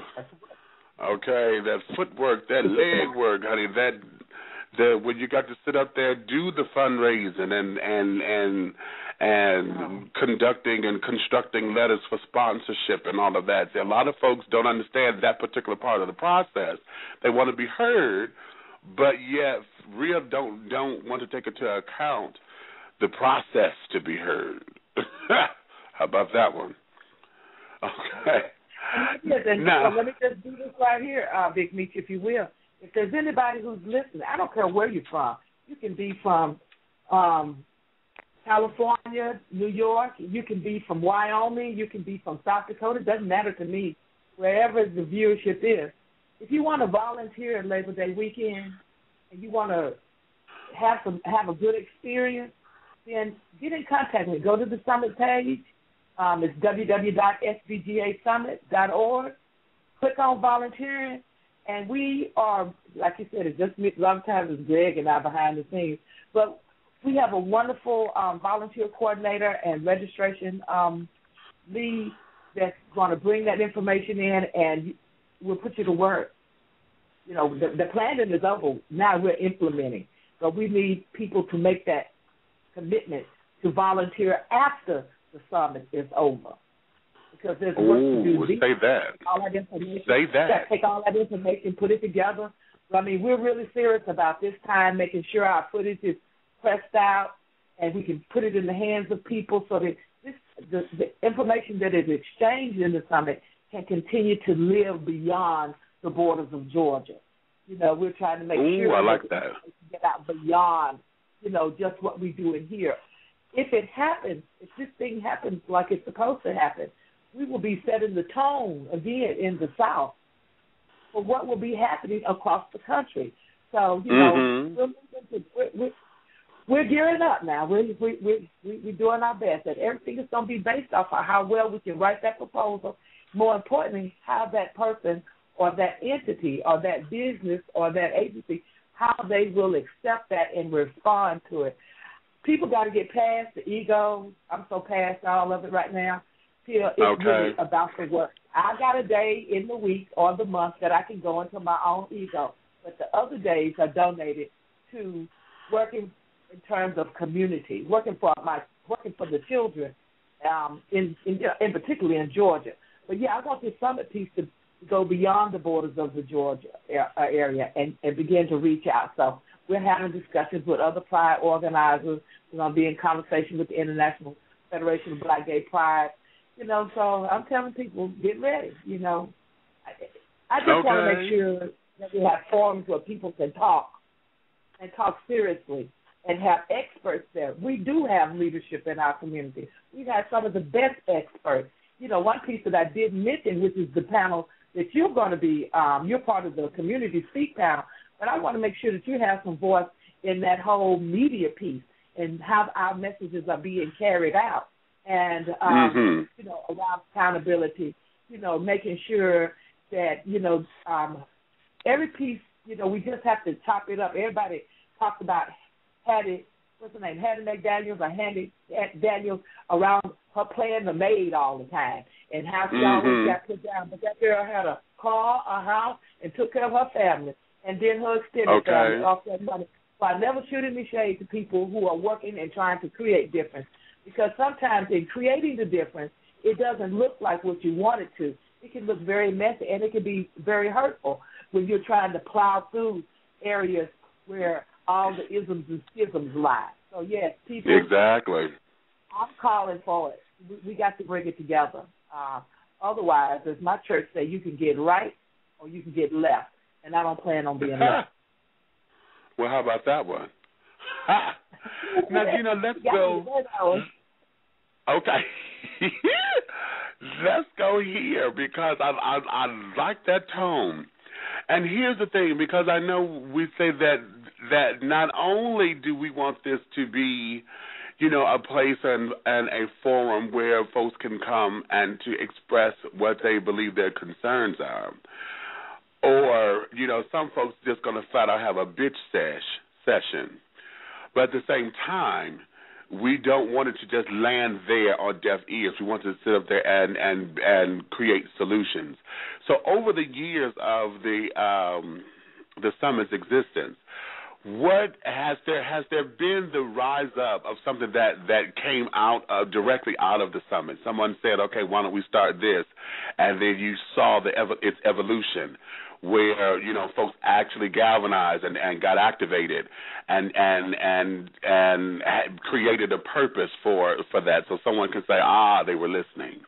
Okay, that footwork, that leg work, honey, that the, when you got to sit up there, do the fundraising and and and and conducting and constructing letters for sponsorship and all of that. A lot of folks don't understand that particular part of the process. They want to be heard, but yet real don't don't want to take into account the process to be heard. How about that one? Okay. Yes, and now, so let me just do this right here, uh, Big Meach, if you will. If there's anybody who's listening, I don't care where you're from. You can be from um, California, New York. You can be from Wyoming. You can be from South Dakota. It doesn't matter to me, wherever the viewership is. If you want to volunteer at Labor Day weekend and you want to have some have a good experience, then get in contact with me. Go to the summit page. Um, it's w w w dot s b g a summit dot org. Click on volunteering. And we are, like you said, it's just me, a lot of times it's Greg and I behind the scenes. But we have a wonderful um, volunteer coordinator and registration um, lead that's going to bring that information in, and we'll put you to work. You know, the, the planning is over. Now we're implementing. But we need people to make that commitment to volunteer after the summit is over. Because there's work Ooh, to do. Say that. All that information. Say that. Take all that information, put it together. I mean, we're really serious about this time, making sure our footage is pressed out and we can put it in the hands of people so that this, the, the information that is exchanged in the summit can continue to live beyond the borders of Georgia. You know, we're trying to make Ooh, sure I like that, that we can get out beyond, you know, just what we do in here. If it happens, if this thing happens like it's supposed to happen, we will be setting the tone again in the South for what will be happening across the country. So, you mm-hmm. know, we're, we're, we're gearing up now. We're, we're, we're, we're doing our best. That everything is going to be based off of how well we can write that proposal. More importantly, how that person or that entity or that business or that agency, how they will accept that and respond to it. People got to get past the ego. I'm so past all of it right now. Till it's okay. really about the work. I got a day in the week or the month that I can go into my own ego, but the other days are donated to working in terms of community, working for my working for the children, um, in, in, in particularly in Georgia. But, yeah, I want this summit piece to go beyond the borders of the Georgia area and, and begin to reach out. So we're having discussions with other pride organizers. We're going to be in conversation with the International Federation of Black Gay Pride. You know, so I'm telling people, get ready, you know. I just okay. want to make sure that we have forums where people can talk and talk seriously and have experts there. We do have leadership in our community. We've had some of the best experts. You know, one piece that I did mention, which is the panel that you're going to be, um, you're part of the Community Speak panel, but I want to make sure that you have some voice in that whole media piece and how our messages are being carried out and, um, mm-hmm. you know, around accountability, you know, making sure that, you know, um, every piece, you know, we just have to chop it up. Everybody talks about Hattie, what's her name, Hattie McDaniels or Hattie Daniels around her playing the maid all the time and how she mm-hmm. always got put down. But that girl had a car, a house, and took care of her family and then her extended okay. family off that money. So I never shoot any shade to people who are working and trying to create difference, because sometimes in creating the difference, it doesn't look like what you want it to. It can look very messy and it can be very hurtful when you're trying to plow through areas where all the isms and schisms lie. So, yes, people. Exactly. I'm calling for it. We got to bring it together. Uh, otherwise, as my church say, you can get right or you can get left, and I don't plan on being left. Well, how about that one? Now, Gina, let's go. Okay. Let's go here, because I, I I like that tone. And here's the thing, because I know we say that that not only do we want this to be, you know, a place and, and a forum where folks can come and to express what they believe their concerns are. Or, you know, some folks just going to flat out have a bitch sesh session. But at the same time, we don't want it to just land there on deaf ears. We want to sit up there and, and, and create solutions. So over the years of the um, the summit's existence, What has there has there been the rise up of something that, that came out of, directly out of the summit? Someone said, okay, why don't we start this? And then you saw the ev- its evolution where, you know, folks actually galvanized and, and got activated and and and and had created a purpose for, for that. So someone can say, ah, they were listening.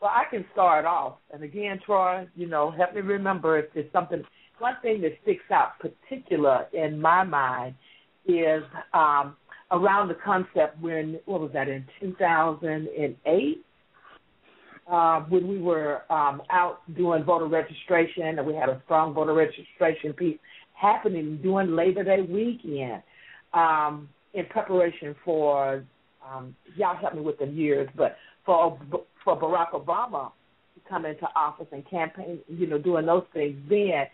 Well, I can start off. And again, Troy, you know, help me remember if there's something – one thing that sticks out particular in my mind is um, around the concept when, what was that, in two thousand eight, uh, when we were um, out doing voter registration, and we had a strong voter registration piece happening during Labor Day weekend um, in preparation for, um, y'all help me with the years, but for for Barack Obama to come into office and campaign, you know, doing those things then.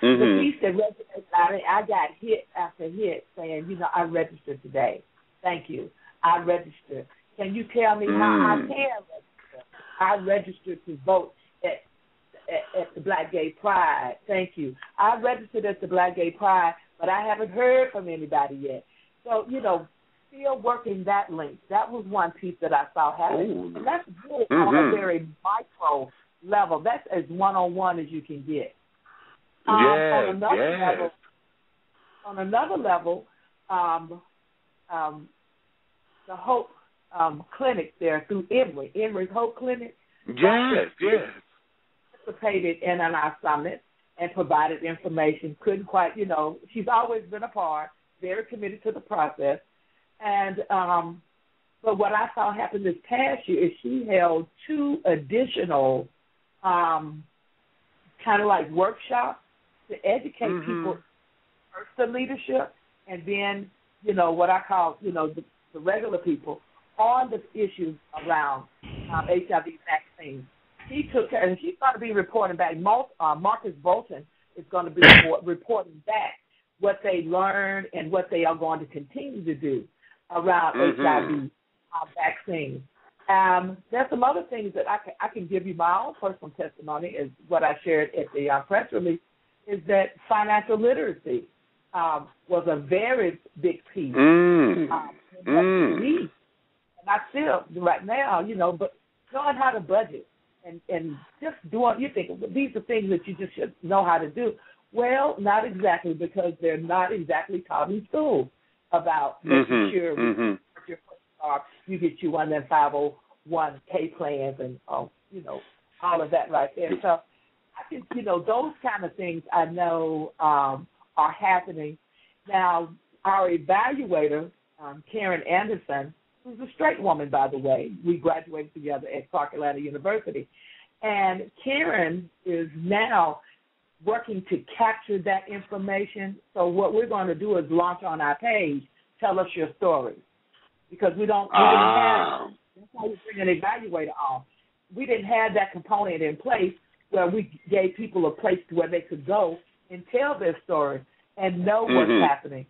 Mm-hmm. The piece that resonated, I got hit after hit saying, you know, I registered today. Thank you. I registered. Can you tell me mm. how I can register? I registered to vote at, at, at the Black Gay Pride. Thank you. I registered at the Black Gay Pride, but I haven't heard from anybody yet. So, you know, still working that link. That was one piece that I saw happening. And that's really mm-hmm. on a very micro level. That's as one-on-one as you can get. Um, yes, on another yes. level, on another level, um, um, the Hope um, Clinic there through Emory, Emory's Hope Clinic, yes, yes, participated in our summit and provided information. Couldn't quite, you know, she's always been a part, very committed to the process, and um, But what I saw happen this past year is she held two additional um, kind of like workshops to educate mm-hmm. people first the leadership and then, you know, what I call, you know, the, the regular people on the issues around um, H I V vaccines. She took her, and she's going to be reporting back. Uh, Marcus Bolton is going to be reporting back what they learned and what they are going to continue to do around mm-hmm. H I V uh, vaccines. Um, there's some other things that I can, I can give you my own personal testimony is what I shared at the uh, press release is that financial literacy um, was a very big piece. Mm. Um, mm. And I still, right now, you know, but knowing how to budget and, and just doing, you think these are things that you just should know how to do. Well, not exactly because they're not exactly taught in school about making mm-hmm. sure mm-hmm. what your plans are. You get you one of them five oh one k plans and, oh, you know, all of that right there. So I think, you know, those kind of things I know um, are happening. Now, our evaluator, um, Karen Anderson, who's a straight woman, by the way, we graduated together at Clark Atlanta University, and Karen is now working to capture that information. So what we're going to do is launch on our page, tell us your story, because we don't, we ah. didn't have, that's why we bring an evaluator on. We didn't have that component in place where we gave people a place to where they could go and tell their story and know mm-hmm. what's happening,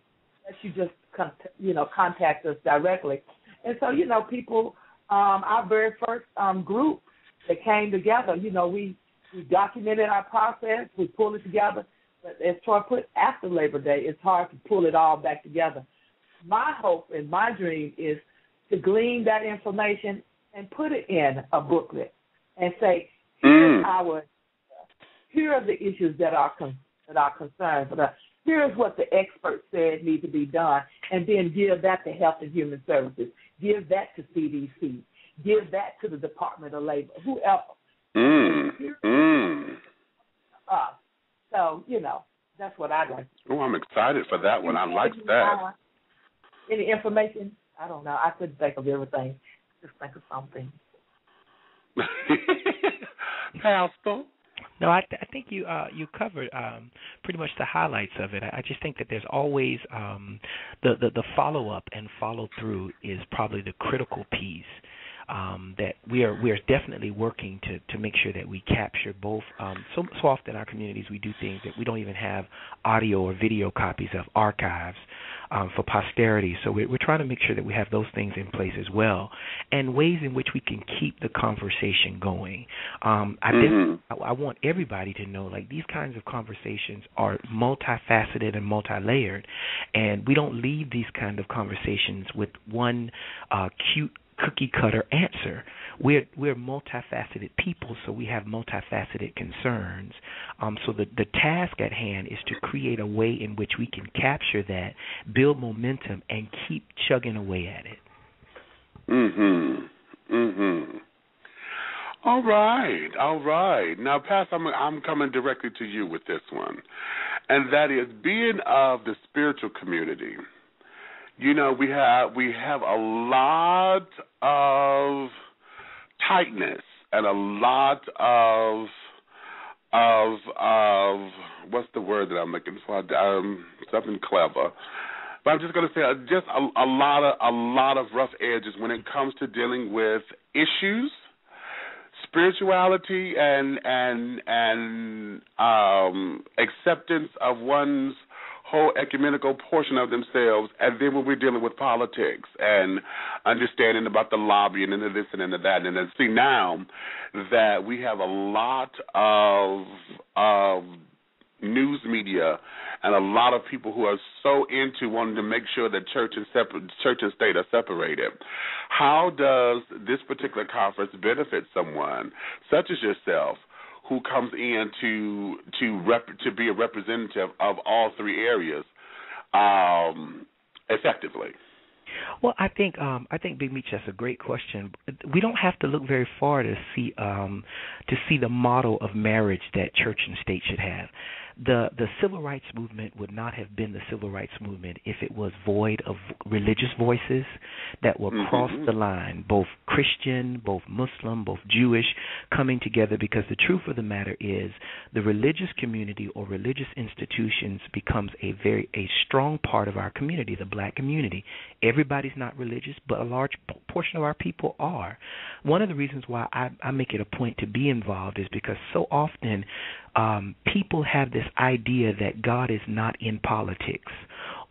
unless you just, con- you know, contact us directly. And so, you know, people, um, our very first um, group that came together, you know, we, We documented our process. We pulled it together. But as Troy put, after Labor Day, it's hard to pull it all back together. My hope and my dream is to glean that information and put it in a booklet and say, here's mm. our, here are the issues that are con- that are concerned with us. Here's what the experts said need to be done, and then give that to Health and Human Services. Give that to C D C. Give that to the Department of Labor, whoever. Mm. Mm. Uh, so, you know, that's what I like. Oh, I'm excited for that one. I like that. Any information? I don't know. I couldn't think of everything. Just think of something. Pastor? No, I, th- I think you uh, you covered um, pretty much the highlights of it. I, I just think that there's always um, the, the, the follow-up and follow-through is probably the critical piece. Um, that we are we are definitely working to, to make sure that we capture both. Um, so, so often in our communities we do things that we don't even have audio or video copies of archives um, for posterity. So we're, we're trying to make sure that we have those things in place as well, and ways in which we can keep the conversation going. Um, I, mm-hmm. def- I, I want everybody to know, like, these kinds of conversations are multifaceted and multilayered, and we don't leave these kind of conversations with one uh, cute cookie cutter answer. We're we're multifaceted people, so we have multifaceted concerns. Um, so the, the task at hand is to create a way in which we can capture that, build momentum, and keep chugging away at it. Mm-hmm. Mm-hmm. All right. All right. Now, Pastor, I'm, I'm coming directly to you with this one, and that is being of the spiritual community. You know, we have we have a lot of tightness and a lot of of of what's the word that I'm looking for? Um, something clever. But I'm just going to say just a, a lot of a lot of rough edges when it comes to dealing with issues, spirituality, and and and um, acceptance of one's whole ecumenical portion of themselves, and then when we're dealing with politics and understanding about the lobbying and the this and the that, and then see now that we have a lot of of news media and a lot of people who are so into wanting to make sure that church and separ- church and state are separated. How does this particular conference benefit someone such as yourself, who comes in to to rep, to be a representative of all three areas um, effectively? Well, I think um, I think Big Meach, that's a great question. We don't have to look very far to see um, to see the model of marriage that church and state should have. the the civil rights movement would not have been the civil rights movement if it was void of religious voices that were mm-hmm. across the line, both Christian, both Muslim, both Jewish, coming together, because the truth of the matter is the religious community or religious institutions becomes a very a strong part of our community, the black community. Everybody's not religious, but a large portion of our people are. One of the reasons why I, I make it a point to be involved is because so often um, people have this idea that God is not in politics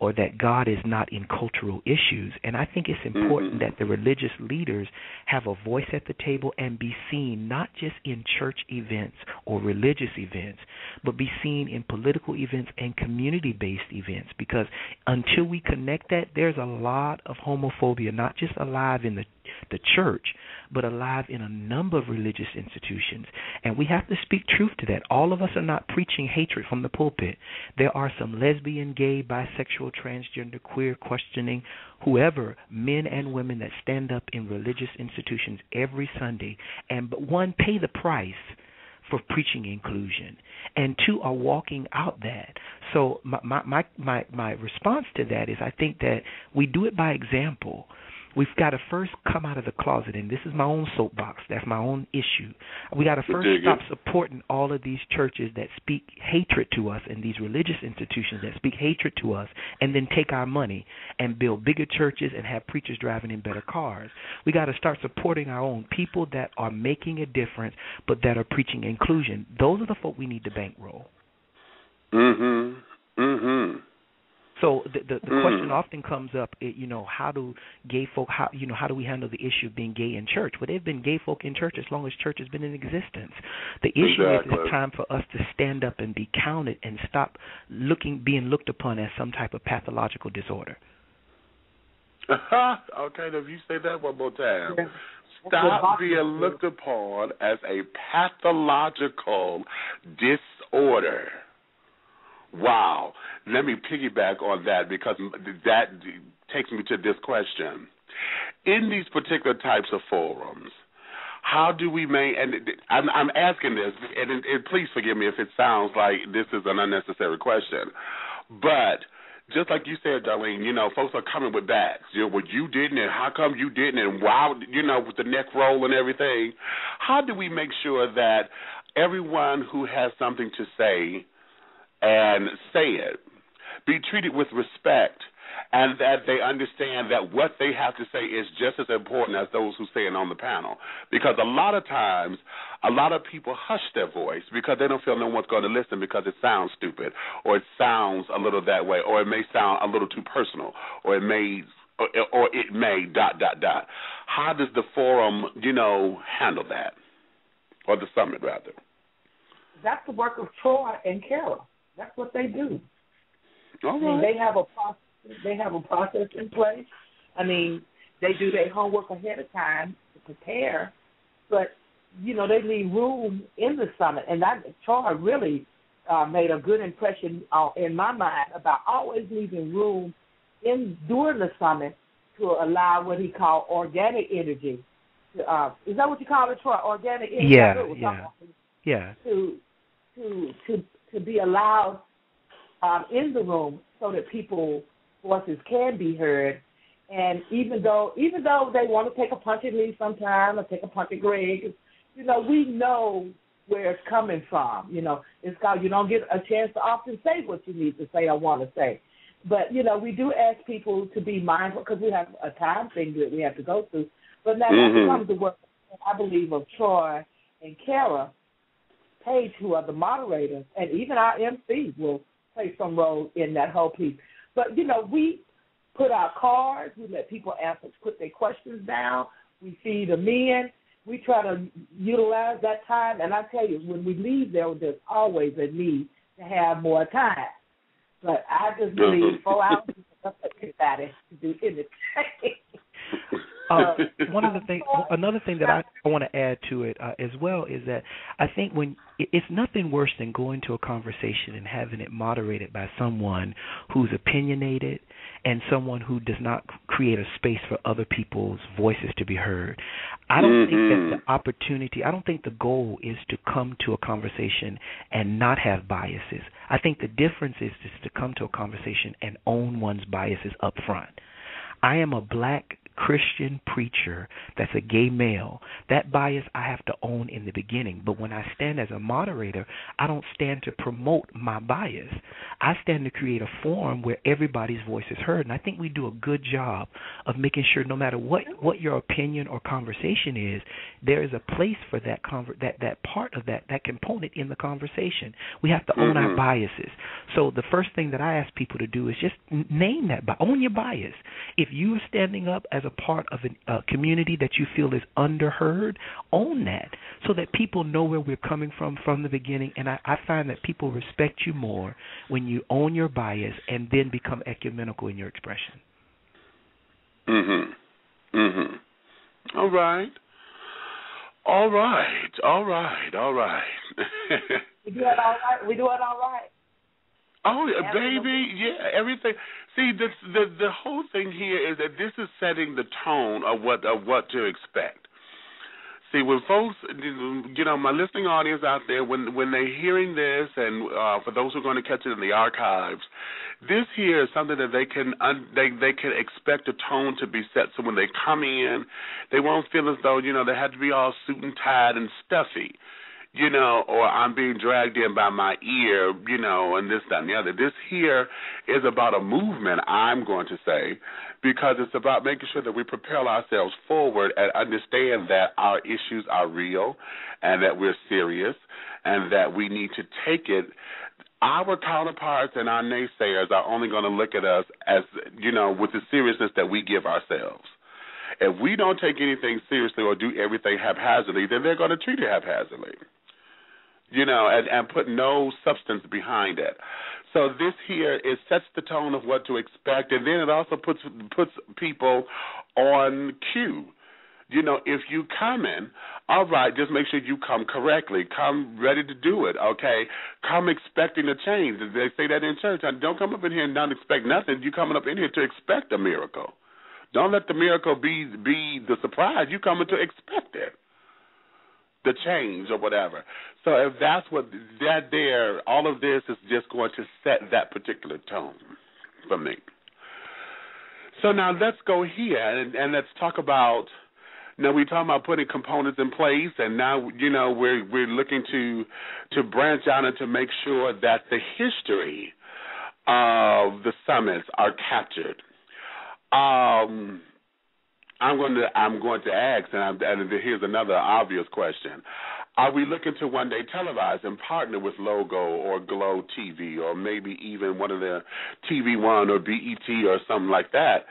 or that God is not in cultural issues. And I think it's important mm-hmm. that the religious leaders have a voice at the table and be seen not just in church events or religious events, but be seen in political events and community-based events, because until we connect that, there's a lot of homophobia, not just alive in the the church, but alive in a number of religious institutions. And we have to speak truth to that. All of us are not preaching hatred from the pulpit. There are some lesbian, gay, bisexual, transgender, queer, questioning, whoever, men and women that stand up in religious institutions every Sunday and, but one, pay the price for preaching inclusion, and two, are walking out that. So my my my, my response to that is I think that we do it by example. We've got to first come out of the closet, and this is my own soapbox. That's my own issue. We got to first stop supporting all of these churches that speak hatred to us and these religious institutions that speak hatred to us, and then take our money and build bigger churches and have preachers driving in better cars. We got to start supporting our own people that are making a difference but that are preaching inclusion. Those are the folk we need to bankroll. Mm-hmm. Mm-hmm. So the the, the mm. question often comes up, you know, how do gay folk, how, you know, how do we handle the issue of being gay in church? Well, they've been gay folk in church as long as church has been in existence. The issue exactly. is it's time for us to stand up and be counted and stop looking being looked upon as some type of pathological disorder. Okay, now if you say that one more time. Yeah. Stop being looked upon as a pathological disorder. Wow. Let me piggyback on that, because that takes me to this question. In these particular types of forums, how do we make, and I'm, I'm asking this, and, and please forgive me if it sounds like this is an unnecessary question, but just like you said, Darlene, you know, folks are coming with bats. You know, what you didn't, and how come you didn't, and why, you know, with the neck roll and everything. How do we make sure that everyone who has something to say and say it, be treated with respect, and that they understand that what they have to say is just as important as those who say it on the panel? Because a lot of times, a lot of people hush their voice because they don't feel no one's going to listen, because it sounds stupid, or it sounds a little that way, or it may sound a little too personal, or it may, or, or it may dot, dot, dot. How does the forum, you know, handle that? Or the summit, rather. That's the work of Troy and Carol. That's what they do. All right. I mean, they have a process, they have a process in place. I mean, they do their homework ahead of time to prepare, but you know they leave room in the summit. And I, Troy really uh, made a good impression uh, in my mind about always leaving room in during the summit to allow what he called organic energy. To, uh, is that what you call it, Troy? Organic energy. Yeah. Yeah. Yeah. To to to. to be allowed um, in the room so that people's voices can be heard. And even though even though they want to take a punch at me sometime or take a punch at Greg, you know, we know where it's coming from. You know, it's called you don't get a chance to often say what you need to say or want to say. But, you know, we do ask people to be mindful because we have a time thing that we have to go through. But now mm-hmm. that comes the work, I believe, of Troy and Kara, Page, who are the moderators, and even our M Cs will play some role in that whole piece. But, you know, we put out cards. We let people answer, put their questions down. We feed them in. We try to utilize that time. And I tell you, when we leave there, there's always a need to have more time. But I just believe four hours is enough for everybody to do anything. Uh, one of the thing, another thing that I, I want to add to it uh, as well is that I think when it's nothing worse than going to a conversation and having it moderated by someone who's opinionated and someone who does not create a space for other people's voices to be heard. I don't mm-hmm. think that the opportunity, I don't think the goal is to come to a conversation and not have biases. I think the difference is just to come to a conversation and own one's biases up front. I am a black Christian preacher that's a gay male. That bias I have to own in the beginning. But when I stand as a moderator, I don't stand to promote my bias. I stand to create a forum where everybody's voice is heard. And I think we do a good job of making sure no matter what, what your opinion or conversation is, there is a place for that conver- that, that part of that, that component in the conversation. We have to mm-hmm. own our biases. So the first thing that I ask people to do is just name that, own your bias. If you are standing up as a part of a community that you feel is underheard, own that so that people know where we're coming from from the beginning. And I, I find that people respect you more when you own your bias and then become ecumenical in your expression. Mm-hmm. Mm-hmm. All right. All right. All right. All right. We do it all right. We do it all right. Oh, baby, yeah, everything. See, this, the the whole thing here is that this is setting the tone of what of what to expect. See, when folks, you know, my listening audience out there, when when they're hearing this, and uh, for those who are going to catch it in the archives, this here is something that they can un- they they can expect a tone to be set. So when they come in, they won't feel as though, you know, they have to be all suit and tied and stuffy. You know, or I'm being dragged in by my ear, you know, and this, that, and the other. This here is about a movement, I'm going to say, because it's about making sure that we propel ourselves forward and understand that our issues are real and that we're serious and that we need to take it. Our counterparts and our naysayers are only going to look at us as, you know, with the seriousness that we give ourselves. If we don't take anything seriously or do everything haphazardly, then they're going to treat it haphazardly. You know, and, and put no substance behind it. So this here, it sets the tone of what to expect, and then it also puts puts people on cue. You know, if you come in, all right, just make sure you come correctly. Come ready to do it, okay? Come expecting a change. They say that in church. Don't come up in here and not expect nothing. You're coming up in here to expect a miracle. Don't let the miracle be be the surprise. You're coming to expect it. The change or whatever. So if that's what that there, all of this is just going to set that particular tone for me. So now let's go here and, and let's talk about. Now we're talking about putting components in place, and now you know we're we're looking to to branch out and to make sure that the history of the summits are captured. Um. I'm going to I'm going to ask, and, I'm, and here's another obvious question: are we looking to one day televise and partner with Logo or Glow T V, or maybe even one of the T V One or B E T or something like that?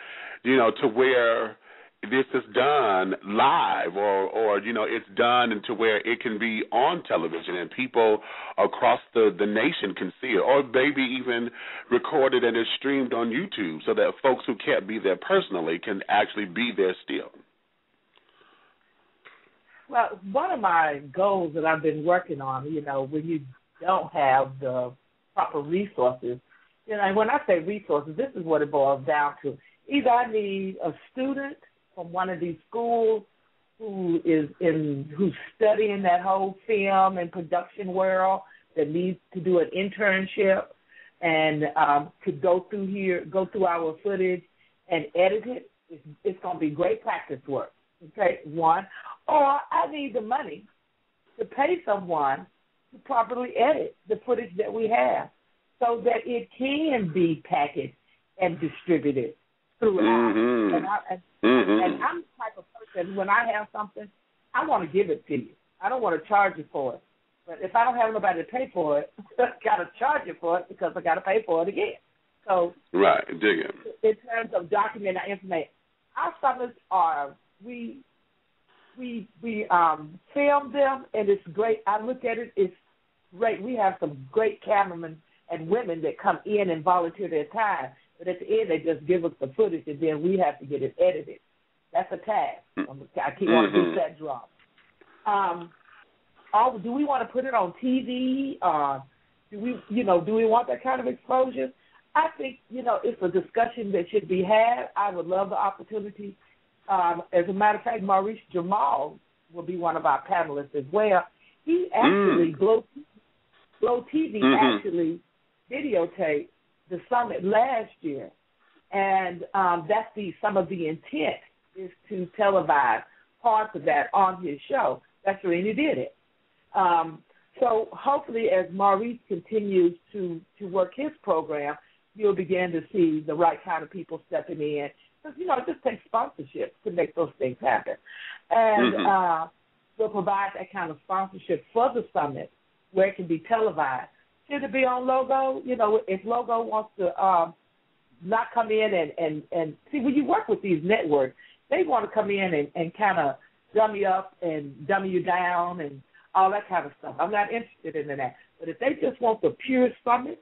You know, to where this is done live, or or you know, it's done and to where it can be on television and people across the, the nation can see it, or maybe even recorded and is streamed on YouTube so that folks who can't be there personally can actually be there still. Well, one of my goals that I've been working on, you know, when you don't have the proper resources, you know, and when I say resources, this is what it boils down to. Either I need a student from one of these schools who is in, who's studying that whole film and production world that needs to do an internship and um, could go through here, go through our footage and edit it. It's, it's going to be great practice work, okay, one. Or I need the money to pay someone to properly edit the footage that we have so that it can be packaged and distributed throughout. Mm-hmm. And I, and Mm-hmm. And I'm the type of person, when I have something, I want to give it to you. I don't want to charge you for it. But if I don't have nobody to pay for it, I've got to charge you for it because I've got to pay for it again. So, right, dig it. In terms of documenting our information, our summits are, we we we um, film them, and it's great. I look at it, it's great. We have some great cameramen and women that come in and volunteer their time. But at the end, they just give us the footage, and then we have to get it edited. That's a task. I keep on doing that drop. Um, all, do we want to put it on T V? Uh, do we, you know, do we want that kind of exposure? I think, you know, it's a discussion that should be had. I would love the opportunity Um, as a matter of fact, Maurice Jamal will be one of our panelists as well. He actually, mm. Glow, Glow T V mm-hmm. actually videotaped the summit last year. And um, that's the some of the intent is to televise parts of that on his show. That's when he did it. Um, so hopefully as Maurice continues to, to work his program, you'll begin to see the right kind of people stepping in. Because, you know, it just takes sponsorship to make those things happen. And mm-hmm. uh, we'll provide that kind of sponsorship for the summit where it can be televised. Should it be on Logo? You know, if Logo wants to um, not come in and, and, and see, when you work with these networks, they want to come in and, and kind of dummy up and dummy you down and all that kind of stuff. I'm not interested in that. But if they just want the pure summit,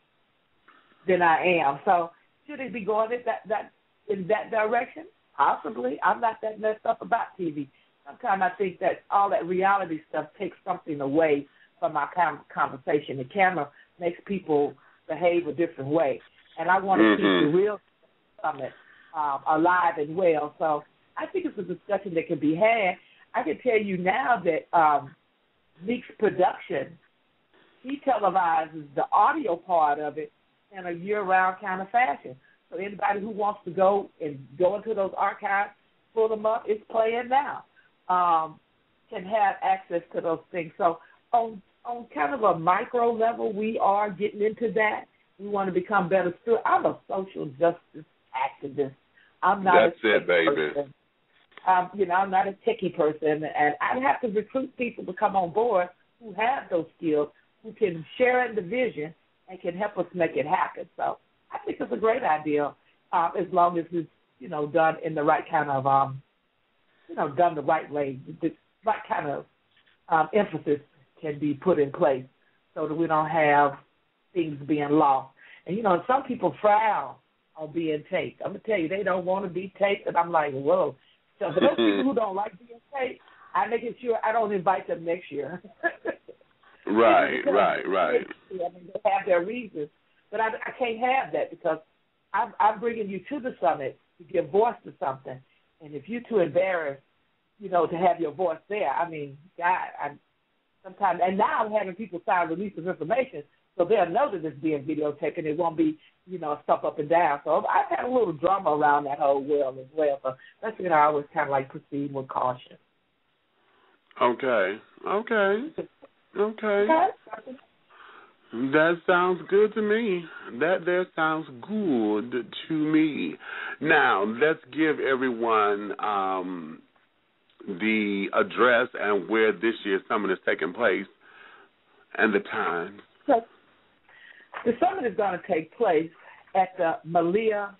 then I am. So should it be going in that, that, in that direction? Possibly. I'm not that messed up about T V. Sometimes I think that all that reality stuff takes something away from our conversation. The camera makes people behave a different way. And I want to mm-hmm. keep the real summit um, alive and well. So I think it's a discussion that can be had. I can tell you now that um, Meek's production, he televises the audio part of it in a year-round kind of fashion. So anybody who wants to go and go into those archives, pull them up, it's playing now, um, can have access to those things. So on on kind of a micro level, we are getting into that. We want to become better students. I'm a social justice activist. I'm not That's a it, baby. Person. Um, you know, I'm not a techie person, and I have to recruit people to come on board who have those skills, who can share in the vision and can help us make it happen. So I think it's a great idea, uh, as long as it's, you know, done in the right kind of, um, you know, done the right way, the right kind of um, emphasis can be put in place so that we don't have things being lost. And, you know, some people frown on being taped. I'm going to tell you, they don't want to be taped, and I'm like, whoa. So for those people who don't like being taped, I'm making sure I don't invite them next year. Right, right, right. I mean, they have their reasons. But I, I can't have that because I'm, I'm bringing you to the summit to give voice to something. And if you're too embarrassed, you know, to have your voice there, I mean, God, I sometimes, and now I'm having people sign release of information, so they'll know that it's being videotaped and it won't be, you know, stuff up and down. So I've had a little drama around that whole world as well. So that's, you know, I always kind of like proceed with caution. Okay, okay, okay. Okay. That sounds good to me. That there sounds good to me. Now, let's give everyone um, the address and where this year's summit is taking place and the time. So, the summit is going to take place at the Meliá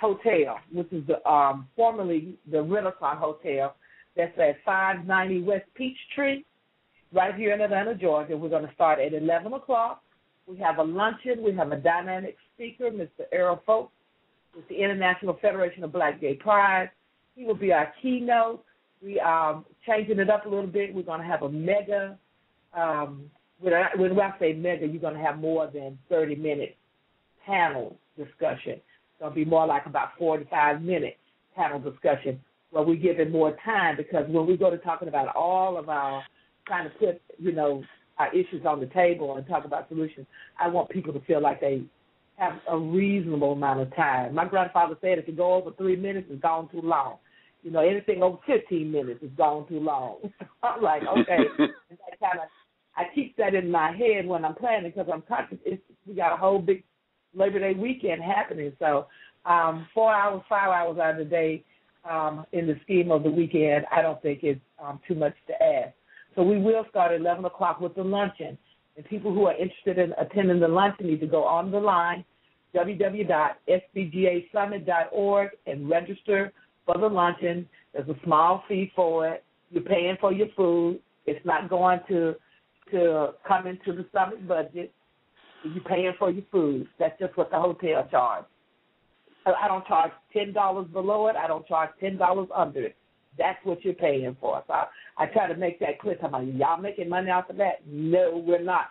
Hotel, which is the um, formerly the Renaissance Hotel. That's at five ninety West Peachtree. Right here in Atlanta, Georgia. We're going to start at eleven o'clock. We have a luncheon. We have a dynamic speaker, Mister Errol Folks, with the International Federation of Black Gay Pride. He will be our keynote. We are changing it up a little bit. We're going to have a mega. Um, when, I, when I say mega, you're going to have more than thirty-minute panel discussion. It's going to be more like about forty-five minute panel discussion where we're giving more time because when we go to talking about all of our trying to put, you know, our issues on the table and talk about solutions, I want people to feel like they have a reasonable amount of time. My grandfather said if you go over three minutes, it's gone too long. You know, anything over fifteen minutes is gone too long. I'm like, okay. And I, kinda, I keep that in my head when I'm planning because I'm conscious. It's, we got a whole big Labor Day weekend happening. So um, four hours, five hours out of the day um, in the scheme of the weekend, I don't think it's um, too much to ask. So we will start at eleven o'clock with the luncheon. And people who are interested in attending the luncheon need to go on the line, w w w dot s b g a summit dot org, and register for the luncheon. There's a small fee for it. You're paying for your food. It's not going to to come into the summit budget. You're paying for your food. That's just what the hotel charges. I don't charge ten dollars below it. I don't charge ten dollars under it. That's what you're paying for. So I, I try to make that clear. I'm like, y'all making money off of that? No, we're not.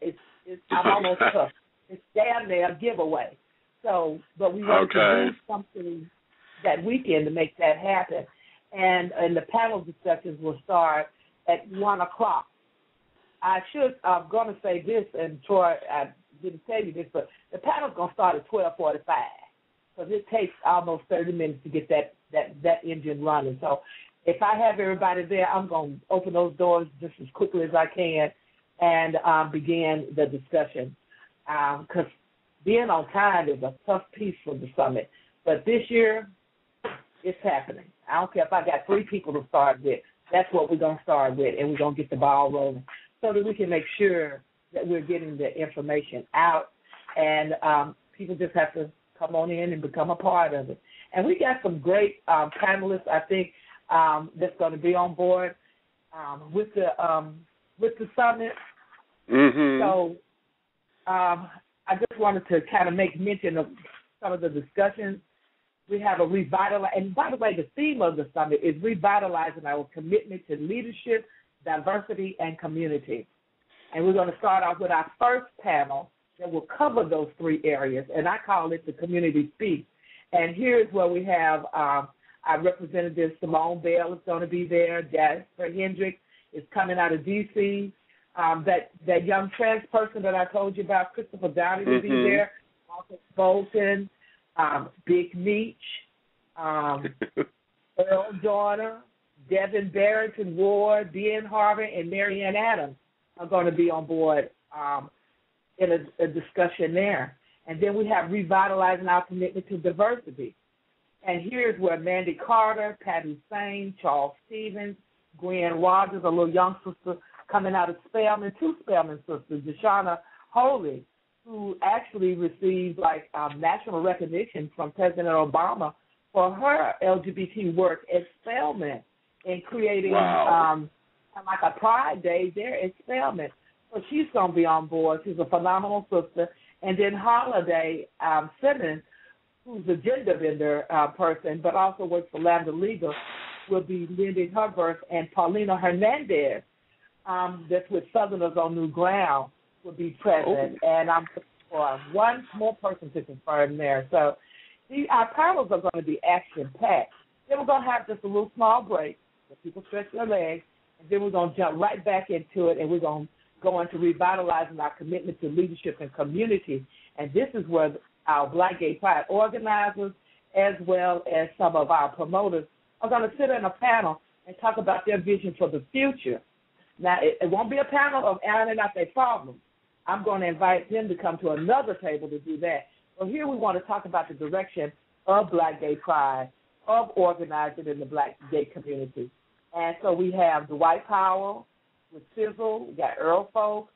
It's, it's I'm almost tough. It's damn near a giveaway. So, but we want okay. to do something that weekend to make that happen. and, and the panel discussions will start at one o'clock. I should, I'm going to say this, and Troy, I didn't tell you this, but the panel's going to start at twelve forty-five because it takes almost thirty minutes to get that, that, that engine running. So if I have everybody there, I'm going to open those doors just as quickly as I can and um, begin the discussion because um, being on time is a tough piece for the summit. But this year, it's happening. I don't care if I got three people to start with. That's what we're going to start with, and we're going to get the ball rolling so that we can make sure that we're getting the information out, and um, people just have to come on in and become a part of it. And we got some great um, panelists, I think, um, that's going to be on board um, with the um, with the summit. Mm-hmm. So um, I just wanted to kind of make mention of some of the discussions. We have a revitalize, and by the way, the theme of the summit is revitalizing our commitment to leadership, diversity, and community. And we're going to start off with our first panel that will cover those three areas, and I call it the Community Speak. And here's where we have um, our representative Simone Bell is going to be there. Jasper Hendricks is coming out of D C Um, that, that young trans person that I told you about, Christopher Downey, will mm-hmm. be there. Marcus Bolton, um, Big Meach, um, Earl Dorner, Devin Barrington Ward, Ben Harvey, and Marianne Adams are going to be on board um, in a, a discussion there. And then we have revitalizing our commitment to diversity. And here's where Mandy Carter, Patty Sain, Charles Stevens, Gwen Rogers, a little young sister coming out of Spelman, two Spelman sisters, Deshauna Holy, who actually received like um, national recognition from President Obama for her L G B T work at Spelman in creating wow. um, like a Pride Day there at Spelman. So she's going to be on board. She's a phenomenal sister. And then Holiday um, Simmons, who's a gender bender uh, person, but also works for Lambda Legal, will be lending her verse. And Paulina Hernandez, um, that's with Southerners on New Ground, will be present. Oh. And I'm looking for one more person to confirm there. So the, our panels are going to be action-packed. Then we're going to have just a little small break where people stretch their legs, and then we're going to jump right back into it, and we're going to go into revitalizing our commitment to leadership and community. And this is where our Black Gay Pride organizers as well as some of our promoters are going to sit in a panel and talk about their vision for the future. Now, it, it won't be a panel of ironing out their problems. I'm going to invite them to come to another table to do that. So here we want to talk about the direction of Black Gay Pride, of organizing in the Black gay community. And so we have Dwight Powell with Sizzle, we got Earl Folk,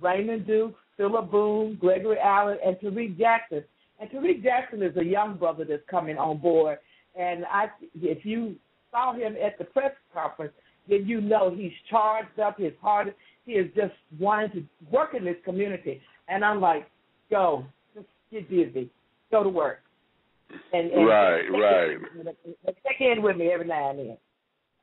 Raymond Dukes, Phillip Boone, Gregory Allen, and Tariq Jackson. And Tariq Jackson is a young brother that's coming on board. And I, if you saw him at the press conference, then you know he's charged up, his heart, he is just wanting to work in this community. And I'm like, go, just get busy, go to work. And, and right, check right. In, check in with me every now and then.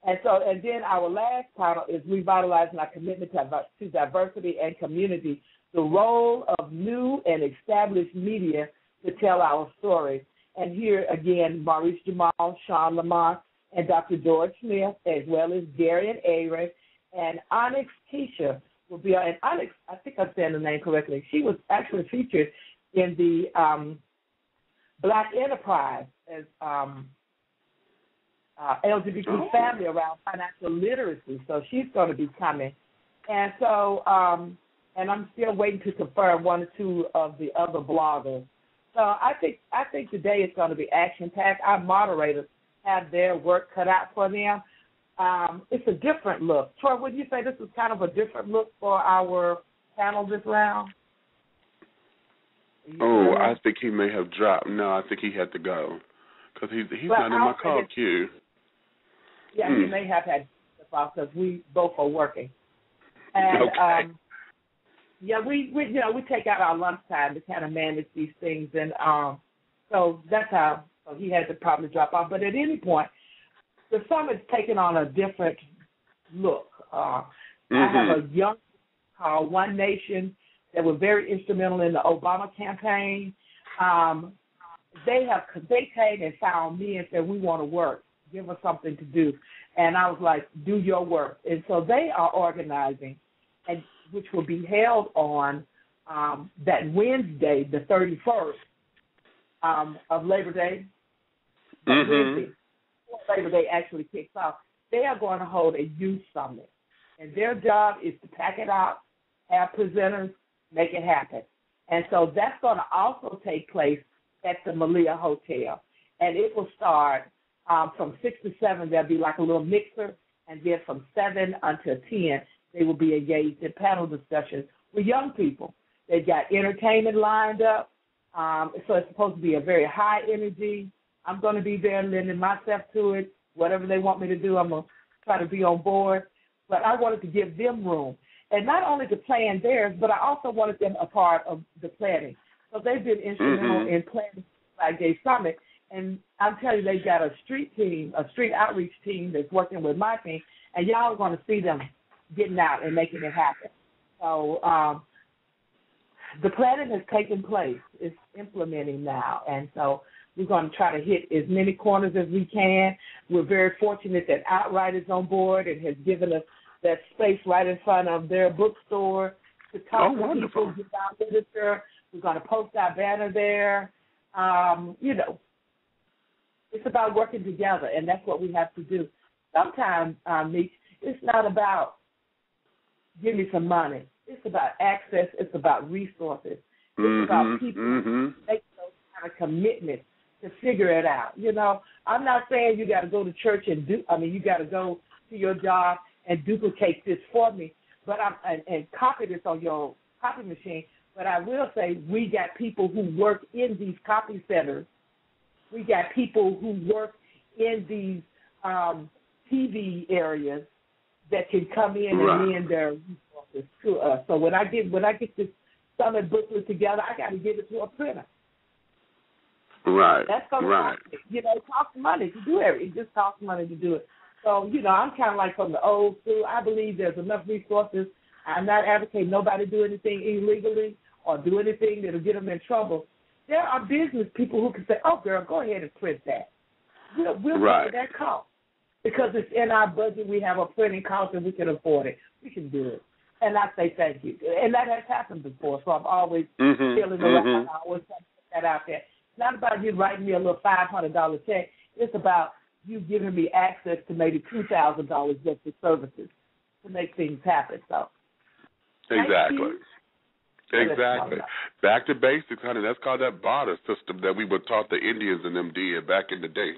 And so, and then our last title is Revitalizing Our Commitment to Diversity and Community, the role of new and established media to tell our story. And here again, Maurice Jamal, Sean Lamont, and Doctor George Smith, as well as Gary and Aaron, and Onyx Keisha will be on. And Onyx, I think I'm saying the name correctly. She was actually featured in the um, Black Enterprise as um, Uh, L G B T oh. family around financial literacy, so she's going to be coming. And so, um, and I'm still waiting to confirm one or two of the other bloggers. So I think I think today is going to be action-packed. Our moderators have their work cut out for them. Um, it's a different look. Troy, would you say this is kind of a different look for our panel this round? Oh, I it? think he may have dropped. No, I think he had to go because he, he's well, not in my call queue. Yeah, you hmm. may have had stuff because we both are working. And, okay. um, yeah, we, we, you know, we take out our lunchtime to kind of manage these things. And um, so that's how so he had to probably drop off. But at any point, the summit's taken on a different look. Uh, mm-hmm. I have a young called One Nation that was very instrumental in the Obama campaign. Um, they have they came and found me and said, we want to work. give us something to do. And I was like, do your work. And so they are organizing, and which will be held on um, that Wednesday, the thirty-first um, of Labor Day. Mm-hmm. Wednesday, before Labor Day actually kicks off. They are going to hold a youth summit, and their job is to pack it out, have presenters, make it happen. And so that's going to also take place at the Meliá Hotel, and it will start um, from six to seven. There'll be like a little mixer, and then from seven until ten, they will be engaged in panel discussions with young people. They've got entertainment lined up, um, so it's supposed to be a very high energy. I'm going to be there lending myself to it. Whatever they want me to do, I'm going to try to be on board. But I wanted to give them room, and not only to plan theirs, but I also wanted them a part of the planning. So they've been instrumental mm-hmm. in planning Black Gay Summit, and I'm telling you, they've got a street team, a street outreach team that's working with my team, and y'all are going to see them getting out and making it happen. So um, the planning has taken place. It's implementing now, and so we're going to try to hit as many corners as we can. We're very fortunate that Outright is on board and has given us that space right in front of their bookstore to talk oh, to wonderful. people, get our literature. We're going to post our banner there. Um, you know, it's about working together, and that's what we have to do. Sometimes, um, Meach, it's not about give me some money. It's about access. It's about resources. It's mm-hmm, about people mm-hmm. making those kind of commitments to figure it out. You know, I'm not saying you got to go to church and do, I mean, you got to go to your job and duplicate this for me, but I'm and, and copy this on your copy machine. But I will say we got people who work in these copy centers. We got people who work in these um, T V areas that can come in right. and lend their resources to us. So when I get when I get this summit booklet together, I got to give it to a printer. Right, That's gonna right. Cost, you know, it costs money to do it. It just costs money to do it. So, you know, I'm kind of like from the old school. I believe there's enough resources. I'm not advocating nobody do anything illegally or do anything that will get them in trouble. There are business people who can say, oh, girl, go ahead and print that. We'll, we'll right. pay that cost because it's in our budget. We have a printing cost and we can afford it. We can do it. And I say thank you. And that has happened before, so I'm always mm-hmm. feeling around. Mm-hmm. I always have to put that out there. It's not about you writing me a little five hundred dollars check. It's about you giving me access to maybe two thousand dollars worth of services to make things happen. So, exactly. Exactly. Back to basics, honey. That's called that barter system that we were taught the Indians and them did back in the day.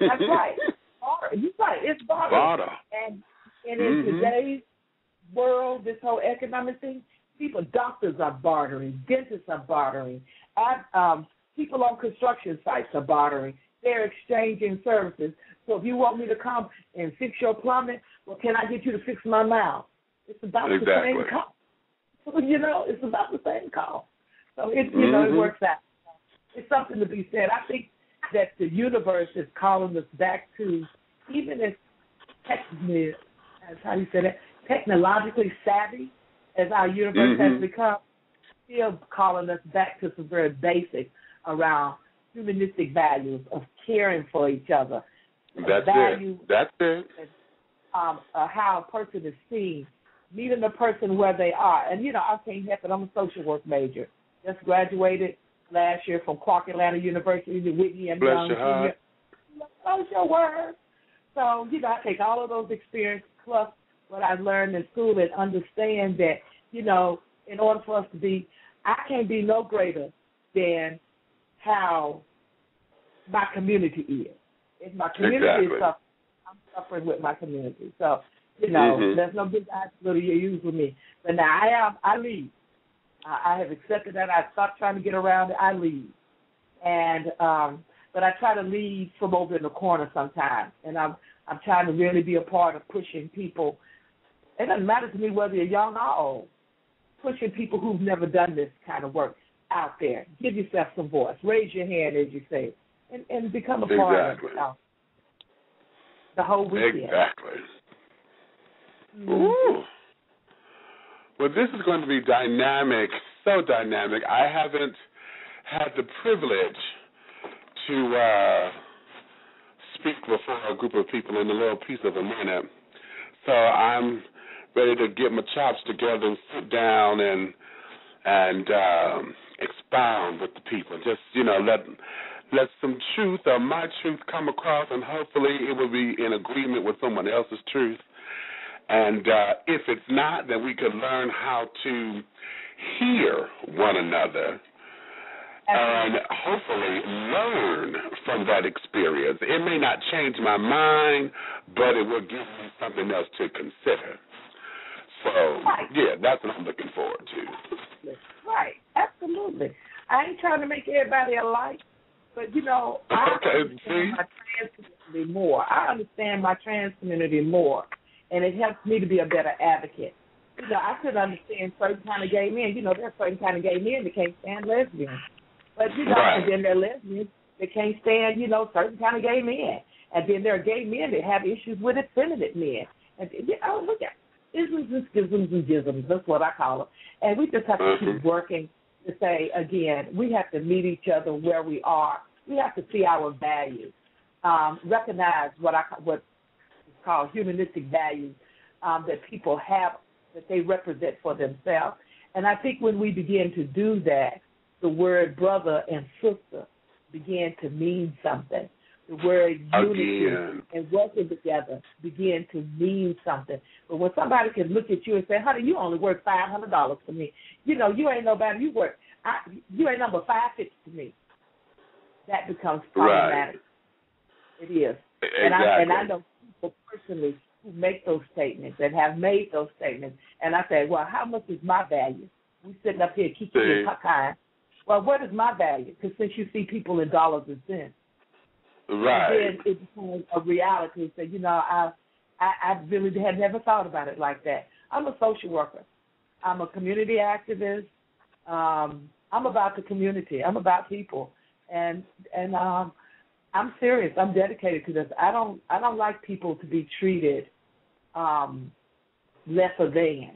That's right. Barter. You're right. It's barter. barter. And, and in mm-hmm. today's world, this whole economic thing, people, doctors are bartering, dentists are bartering, I, um, people on construction sites are bartering. They're exchanging services. So if you want me to come and fix your plumbing, well, can I get you to fix my mouth? It's about exactly. the same call. You know, it's about the same call. So, it, you mm-hmm. know, it works out. It's something to be said. I think that the universe is calling us back to, even as, techni- as how you say that, technologically savvy as our universe mm-hmm. has become, still calling us back to some very basics around humanistic values of caring for each other. That's value, it. That's it. Um, uh, how a person is seen, meeting a person where they are. And, you know, I can't help it. I'm a social work major. Just graduated last year from Clark Atlanta University, Whitney and Bless Young. Your heart. Social work. So, you know, I take all of those experiences plus what I learned in school and understand that, you know, in order for us to be, I can't be no greater than how my community is. If my community exactly. is suffering, I'm suffering with my community. So, you know, mm-hmm. there's no big eyes to use with me. But now I am, I leave. I, I have accepted that. I stopped trying to get around it. I leave. And, um, but I try to leave from over in the corner sometimes. And I'm, I'm trying to really be a part of pushing people. It doesn't matter to me whether you're young or old. Pushing people who've never done this kind of work out there. Give yourself some voice. Raise your hand, as you say, and, and become a exactly. part of it. Uh, the whole weekend. Exactly. Mm-hmm. Ooh. Well, this is going to be dynamic, so dynamic. I haven't had the privilege to uh, speak before a group of people in a little piece of a minute. So I'm ready to get my chops together and sit down and and um, expound with the people. Just, you know, let let some truth or my truth come across, and hopefully it will be in agreement with someone else's truth. And uh, if it's not, then we could learn how to hear one another and hopefully learn from that experience. It may not change my mind, but it will give me something else to consider. So, right. yeah, that's what I'm looking forward to. Right, absolutely. I ain't trying to make everybody alike, but, you know, I okay, understand see? my trans community more. I understand my trans community more, and it helps me to be a better advocate. You know, I couldn't understand certain kind of gay men. You know, there's certain kind of gay men that can't stand lesbians. But, you know, right. and then there are lesbians that can't stand, you know, certain kind of gay men. And then there are gay men that have issues with effeminate men. And, you know, look at isms and schisms and jisms. That's what I call them. And we just have to mm-hmm. keep working to say, again, we have to meet each other where we are. We have to see our values, um, recognize what I what is called humanistic values um, that people have, that they represent for themselves. And I think when we begin to do that, the word brother and sister began to mean something. The word unity Again. and working together began to mean something. But when somebody can look at you and say, honey, you only worth five hundred dollars to me. You know, you ain't nobody. You work. I, you ain't number five fifty to me. That becomes problematic. Right. It is. Exactly. And, I, and I know people personally who make those statements and have made those statements. And I say, well, how much is my value? We sitting up here keeping it kind. Well, what is my value? Because since you see people in dollars and cents, right, and then it becomes a reality. So, you know, I, I I really had never thought about it like that. I'm a social worker. I'm a community activist. Um, I'm about the community. I'm about people, and and um, I'm serious. I'm dedicated to this. I don't I don't like people to be treated um, lesser than.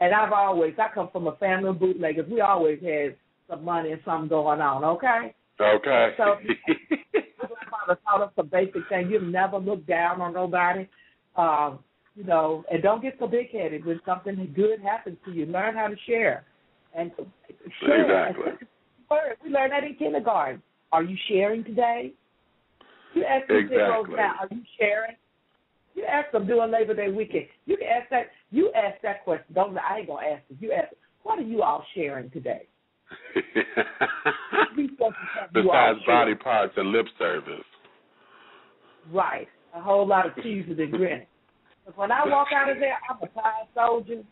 And I've always, I come from a family of bootleggers. We always had some money and something going on, okay? Okay. So my grandfather taught us some basic things. You never look down on nobody, um, you know, and don't get so big-headed when something good happens to you. Learn how to share. And share. Exactly. We learned that in kindergarten. Are you sharing today? You ask these zeros now, are you sharing? You ask them doing Labor Day weekend. You can ask that. You ask that question. Don't I ain't gonna ask it. You ask, what are you all sharing today? Besides body parts and lip service. Right. A whole lot of cheeses and grinning. But when I walk out of there, I'm a tired soldier.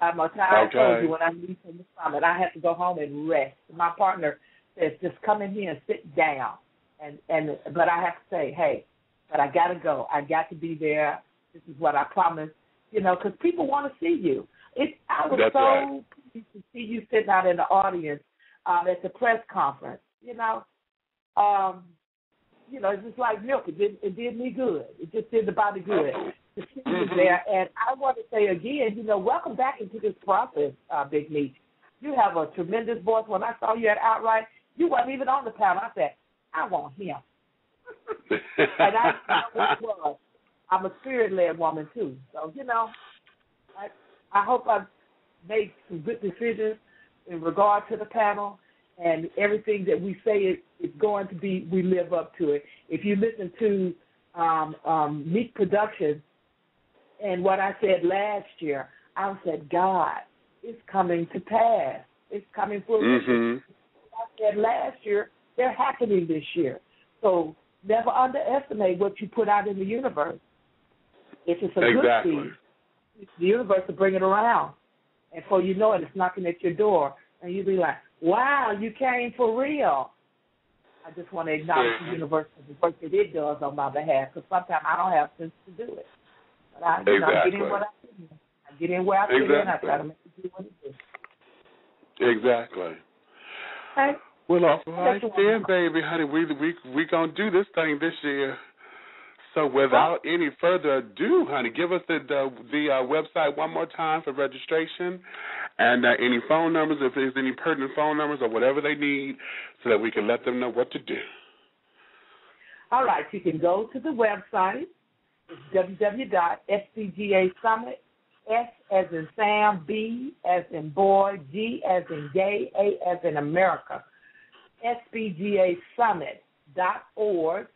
I'm a tired okay. soldier when I leave from the summit. I have to go home and rest. My partner says, just come in here and sit down. And and but I have to say, hey. But I got to go. I got to be there. This is what I promised, you know, because people want to see you. It's, I was That's so right. pleased to see you sitting out in the audience um, at the press conference, you know. Um, you know, it's just like milk. It did, it did me good. It just did the body good to see you there. And I want to say again, you know, welcome back into this process, uh, Big Meach. You have a tremendous voice. When I saw you at Outright, you weren't even on the panel. I said, I want him. And I, I was, I'm a spirit-led woman, too. So, you know, I, I hope I've made some good decisions in regard to the panel, and everything that we say is, is going to be, we live up to it. If you listen to um, um, Meek Productions and what I said last year, I said, God, it's coming to pass. It's coming for mm-hmm. I said last year, they're happening this year. So, never underestimate what you put out in the universe. If it's a exactly. good seed, the universe will bring it around. And so you know it, it's knocking at your door. And you'll be like, wow, you came for real. I just want to acknowledge the universe for the work that it does on my behalf, because sometimes I don't have sense to do it. But I, exactly. know, I get in what I fit in. I get in where I fit exactly. in. I try to make it do what it do. Exactly. Okay. Well, all right then, baby, honey, we we we gonna do this thing this year. So without oh. any further ado, honey, give us the the, the uh, website one more time for registration, and uh, any phone numbers, if there's any pertinent phone numbers or whatever they need, so that we can let them know what to do. All right, you can go to the website, w w w dot f c g a summit, S as in Sam, B as in boy, G as in gay, A as in America, s b g a summit dot org.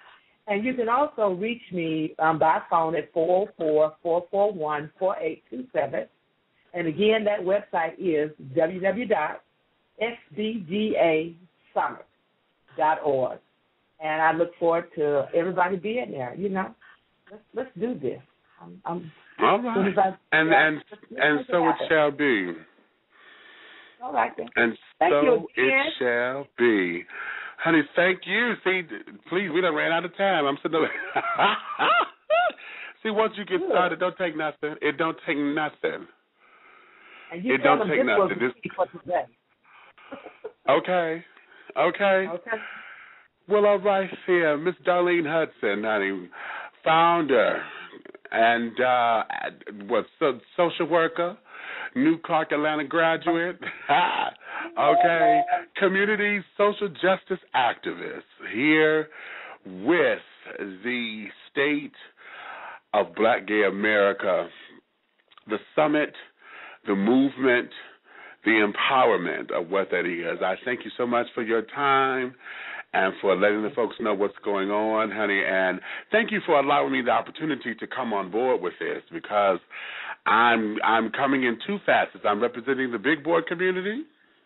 And you can also reach me um, by phone at four oh four, four four one, four eight two seven. And again, that website is w w w dot s b g a summit dot org. And I look forward to everybody being there. You know, let's, let's do this. I'm, I'm, All right. I, and yeah, and, and so it, it shall be. All right, then. And thank so you it shall be. Honey, thank you. See, please, we done ran out of time. I'm sitting over here. See, once you get started, don't take nothing. It don't take nothing. And you it don't take nothing. This... okay. Okay. Okay. Well, all right, here, Miss Darlene Hudson, honey, founder and uh, what so, social worker, new Clark Atlanta graduate, okay, community social justice activist here with the State of Black Gay America, the summit, the movement, the empowerment of what that is. I thank you so much for your time and for letting the folks know what's going on, honey. And thank you for allowing me the opportunity to come on board with this, because I'm I'm coming in two facets. I'm representing the big board community.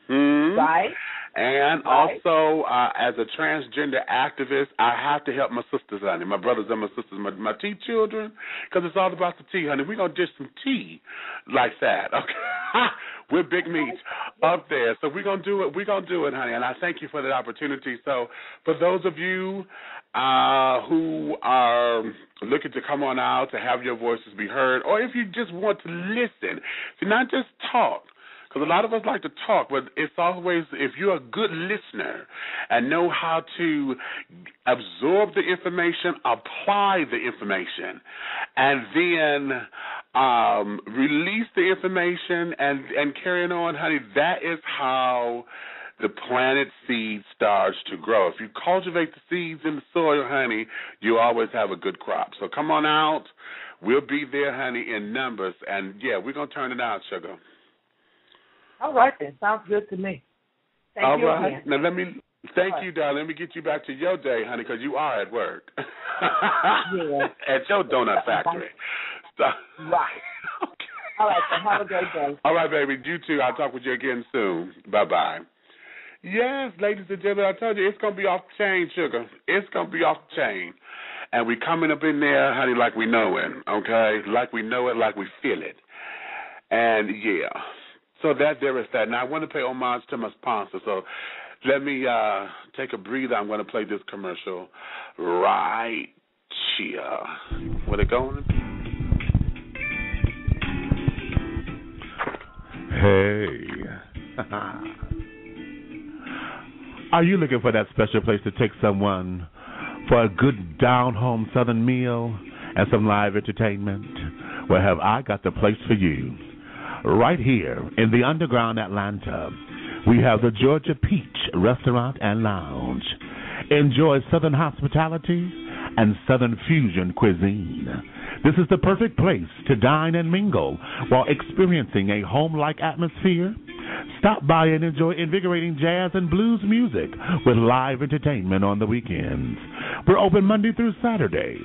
Hmm. Right. And right. also, uh, as a transgender activist, I have to help my sisters, honey, my brothers and my sisters, my, my tea children, because it's all about the tea, honey. We're going to dish some tea like that, okay? We're Big Meach up there. So we're going to do it. We're going to do it, honey, and I thank you for that opportunity. So for those of you uh, who are looking to come on out to have your voices be heard, or if you just want to listen, to not just talk, because a lot of us like to talk, but it's always, if you're a good listener and know how to absorb the information, apply the information, and then um, release the information and, and carry it on, honey, that is how the planet seed starts to grow. If you cultivate the seeds in the soil, honey, you always have a good crop. So come on out. We'll be there, honey, in numbers. And, yeah, we're going to turn it out, sugar. All right, then. Sounds good to me. Thank All you right. again. Now, let me thank right. you, darling. Let me get you back to your day, honey, because you are at work. Yeah. At your donut factory. So. Right. Okay. All right, so have a great day. All right, baby. You too. I'll talk with you again soon. Bye-bye. Yes, ladies and gentlemen, I told you, it's going to be off the chain, sugar. It's going to be off the chain. And we coming up in there, honey, like we know it, okay? Like we know it, like we feel it. And, yeah. So that there is that. Now, I want to pay homage to my sponsor, so let me uh, take a breather. I'm going to play this commercial right here. Where it going? Hey. Are you looking for that special place to take someone for a good down-home southern meal and some live entertainment? Well, have I got the place for you. Right here in the underground Atlanta, we have the Georgia Peach Restaurant and Lounge. Enjoy Southern hospitality and Southern fusion cuisine. This is the perfect place to dine and mingle while experiencing a home-like atmosphere. Stop by and enjoy invigorating jazz and blues music with live entertainment on the weekends. We're open Monday through Saturdays.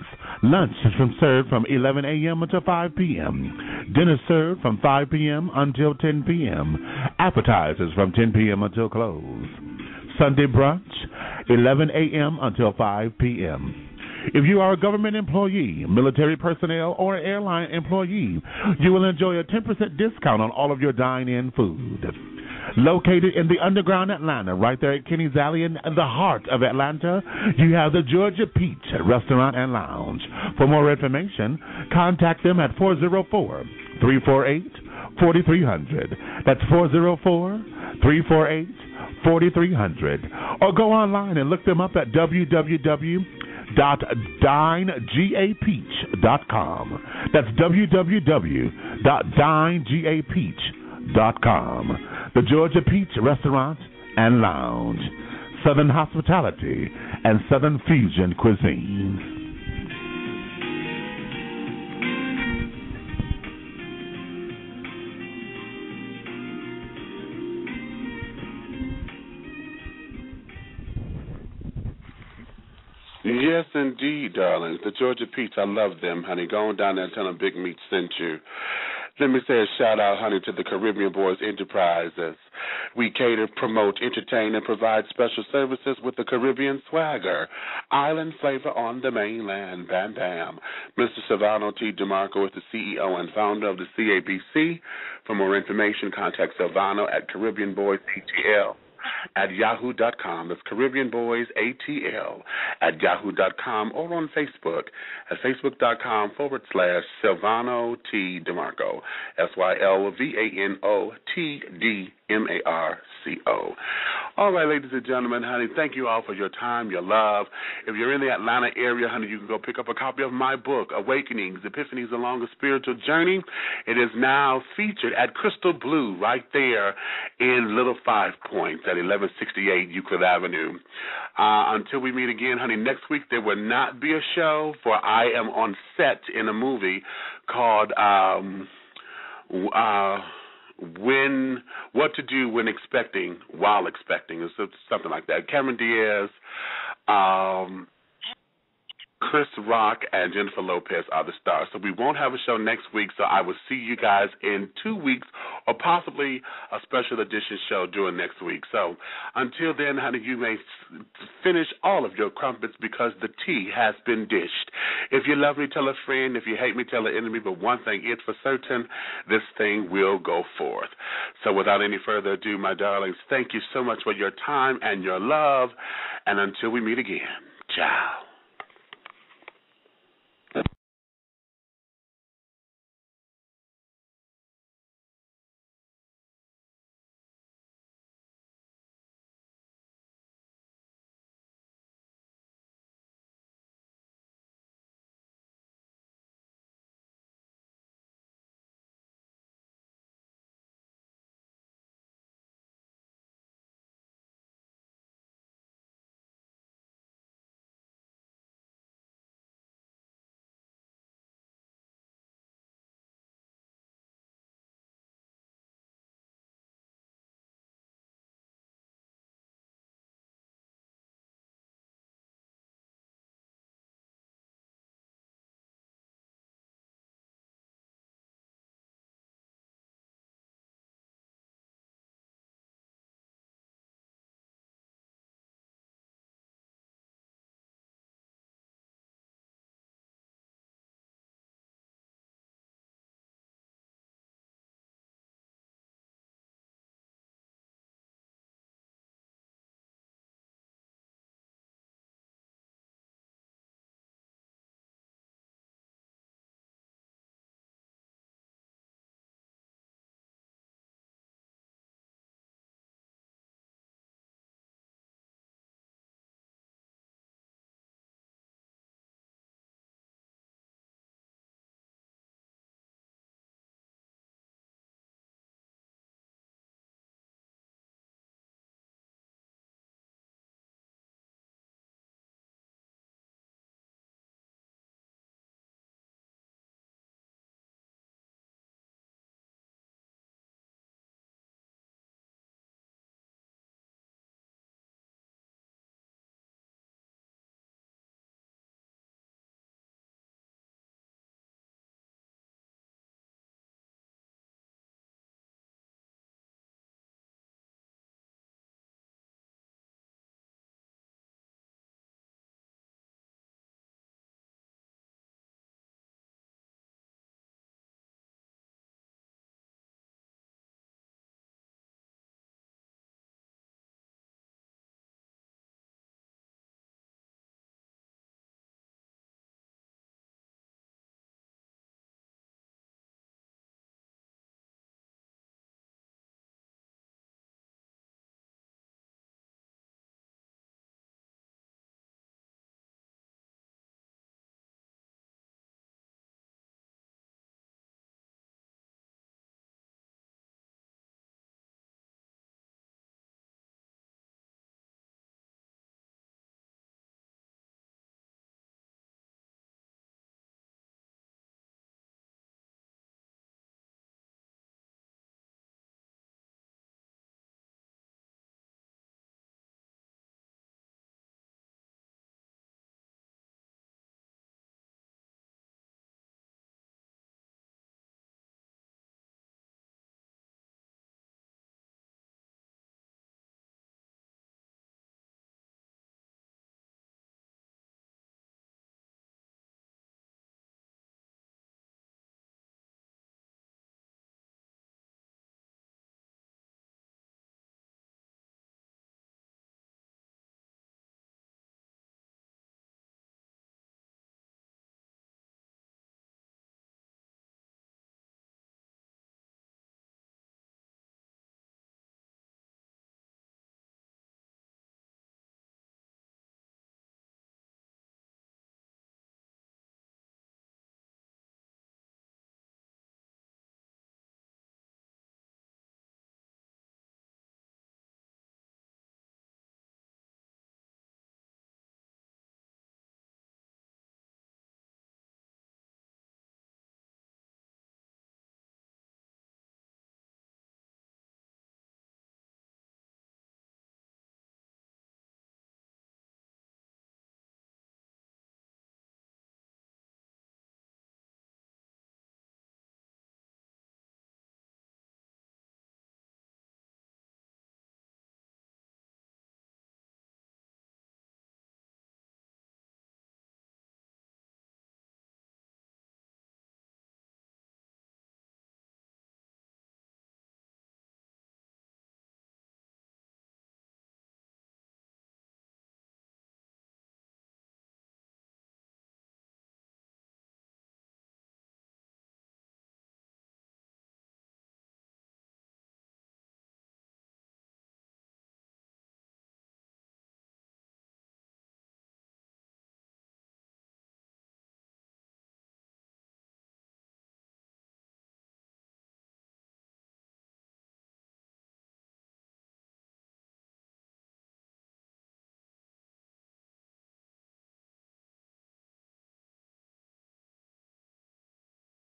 Lunch is from served from eleven a m until five p m Dinner served from five p m until ten p m Appetizers from ten p m until close. Sunday brunch, eleven a m until five p m If you are a government employee, military personnel, or an airline employee, you will enjoy a ten percent discount on all of your dine-in food. Located in the underground Atlanta, right there at Kenny's Alley in the heart of Atlanta, you have the Georgia Peach Restaurant and Lounge. For more information, contact them at four oh four, three four eight, four three zero zero. That's four oh four, three four eight, four three zero zero. Or go online and look them up at w w w dot dine gapeach dot com. That's w w w dot dine gapeach dot com. The Georgia Peach Restaurant and Lounge. Southern hospitality, and Southern fusion cuisines. Yes, indeed, darlings. The Georgia Peach, I love them, honey. Go on down there and tell them Big Meach sent you. Let me say a shout-out, honey, to the Caribbean Boys Enterprises. We cater, promote, entertain, and provide special services with the Caribbean swagger. Island flavor on the mainland. Bam, bam. Mister Silvano T. DeMarco is the C E O and founder of the C A B C. For more information, contact Silvano at Caribbean Boys A T L. At yahoo dot com. That's Caribbean Boys A T L at yahoo dot com or on Facebook at facebook dot com forward slash Silvano T. DeMarco. S Y L V A N O T D M A R C O. All right, ladies and gentlemen, honey, thank you all for your time, your love. If you're in the Atlanta area, honey, you can go pick up a copy of my book, Awakenings, Epiphanies Along a Spiritual Journey. It is now featured at Crystal Blue right there in Little Five Points at eleven sixty-eight Euclid Avenue. Uh, until we meet again, honey, next week there will not be a show, for I am on set in a movie called um, uh, When What to Do When Expecting While Expecting, or something like that. Cameron Diaz, um, Chris Rock, and Jennifer Lopez are the stars. So we won't have a show next week, so I will see you guys in two weeks or possibly a special edition show during next week. So until then, honey, you may finish all of your crumpets because the tea has been dished. If you love me, tell a friend. If you hate me, tell an enemy. But one thing is for certain, this thing will go forth. So without any further ado, my darlings, thank you so much for your time and your love. And until we meet again, ciao.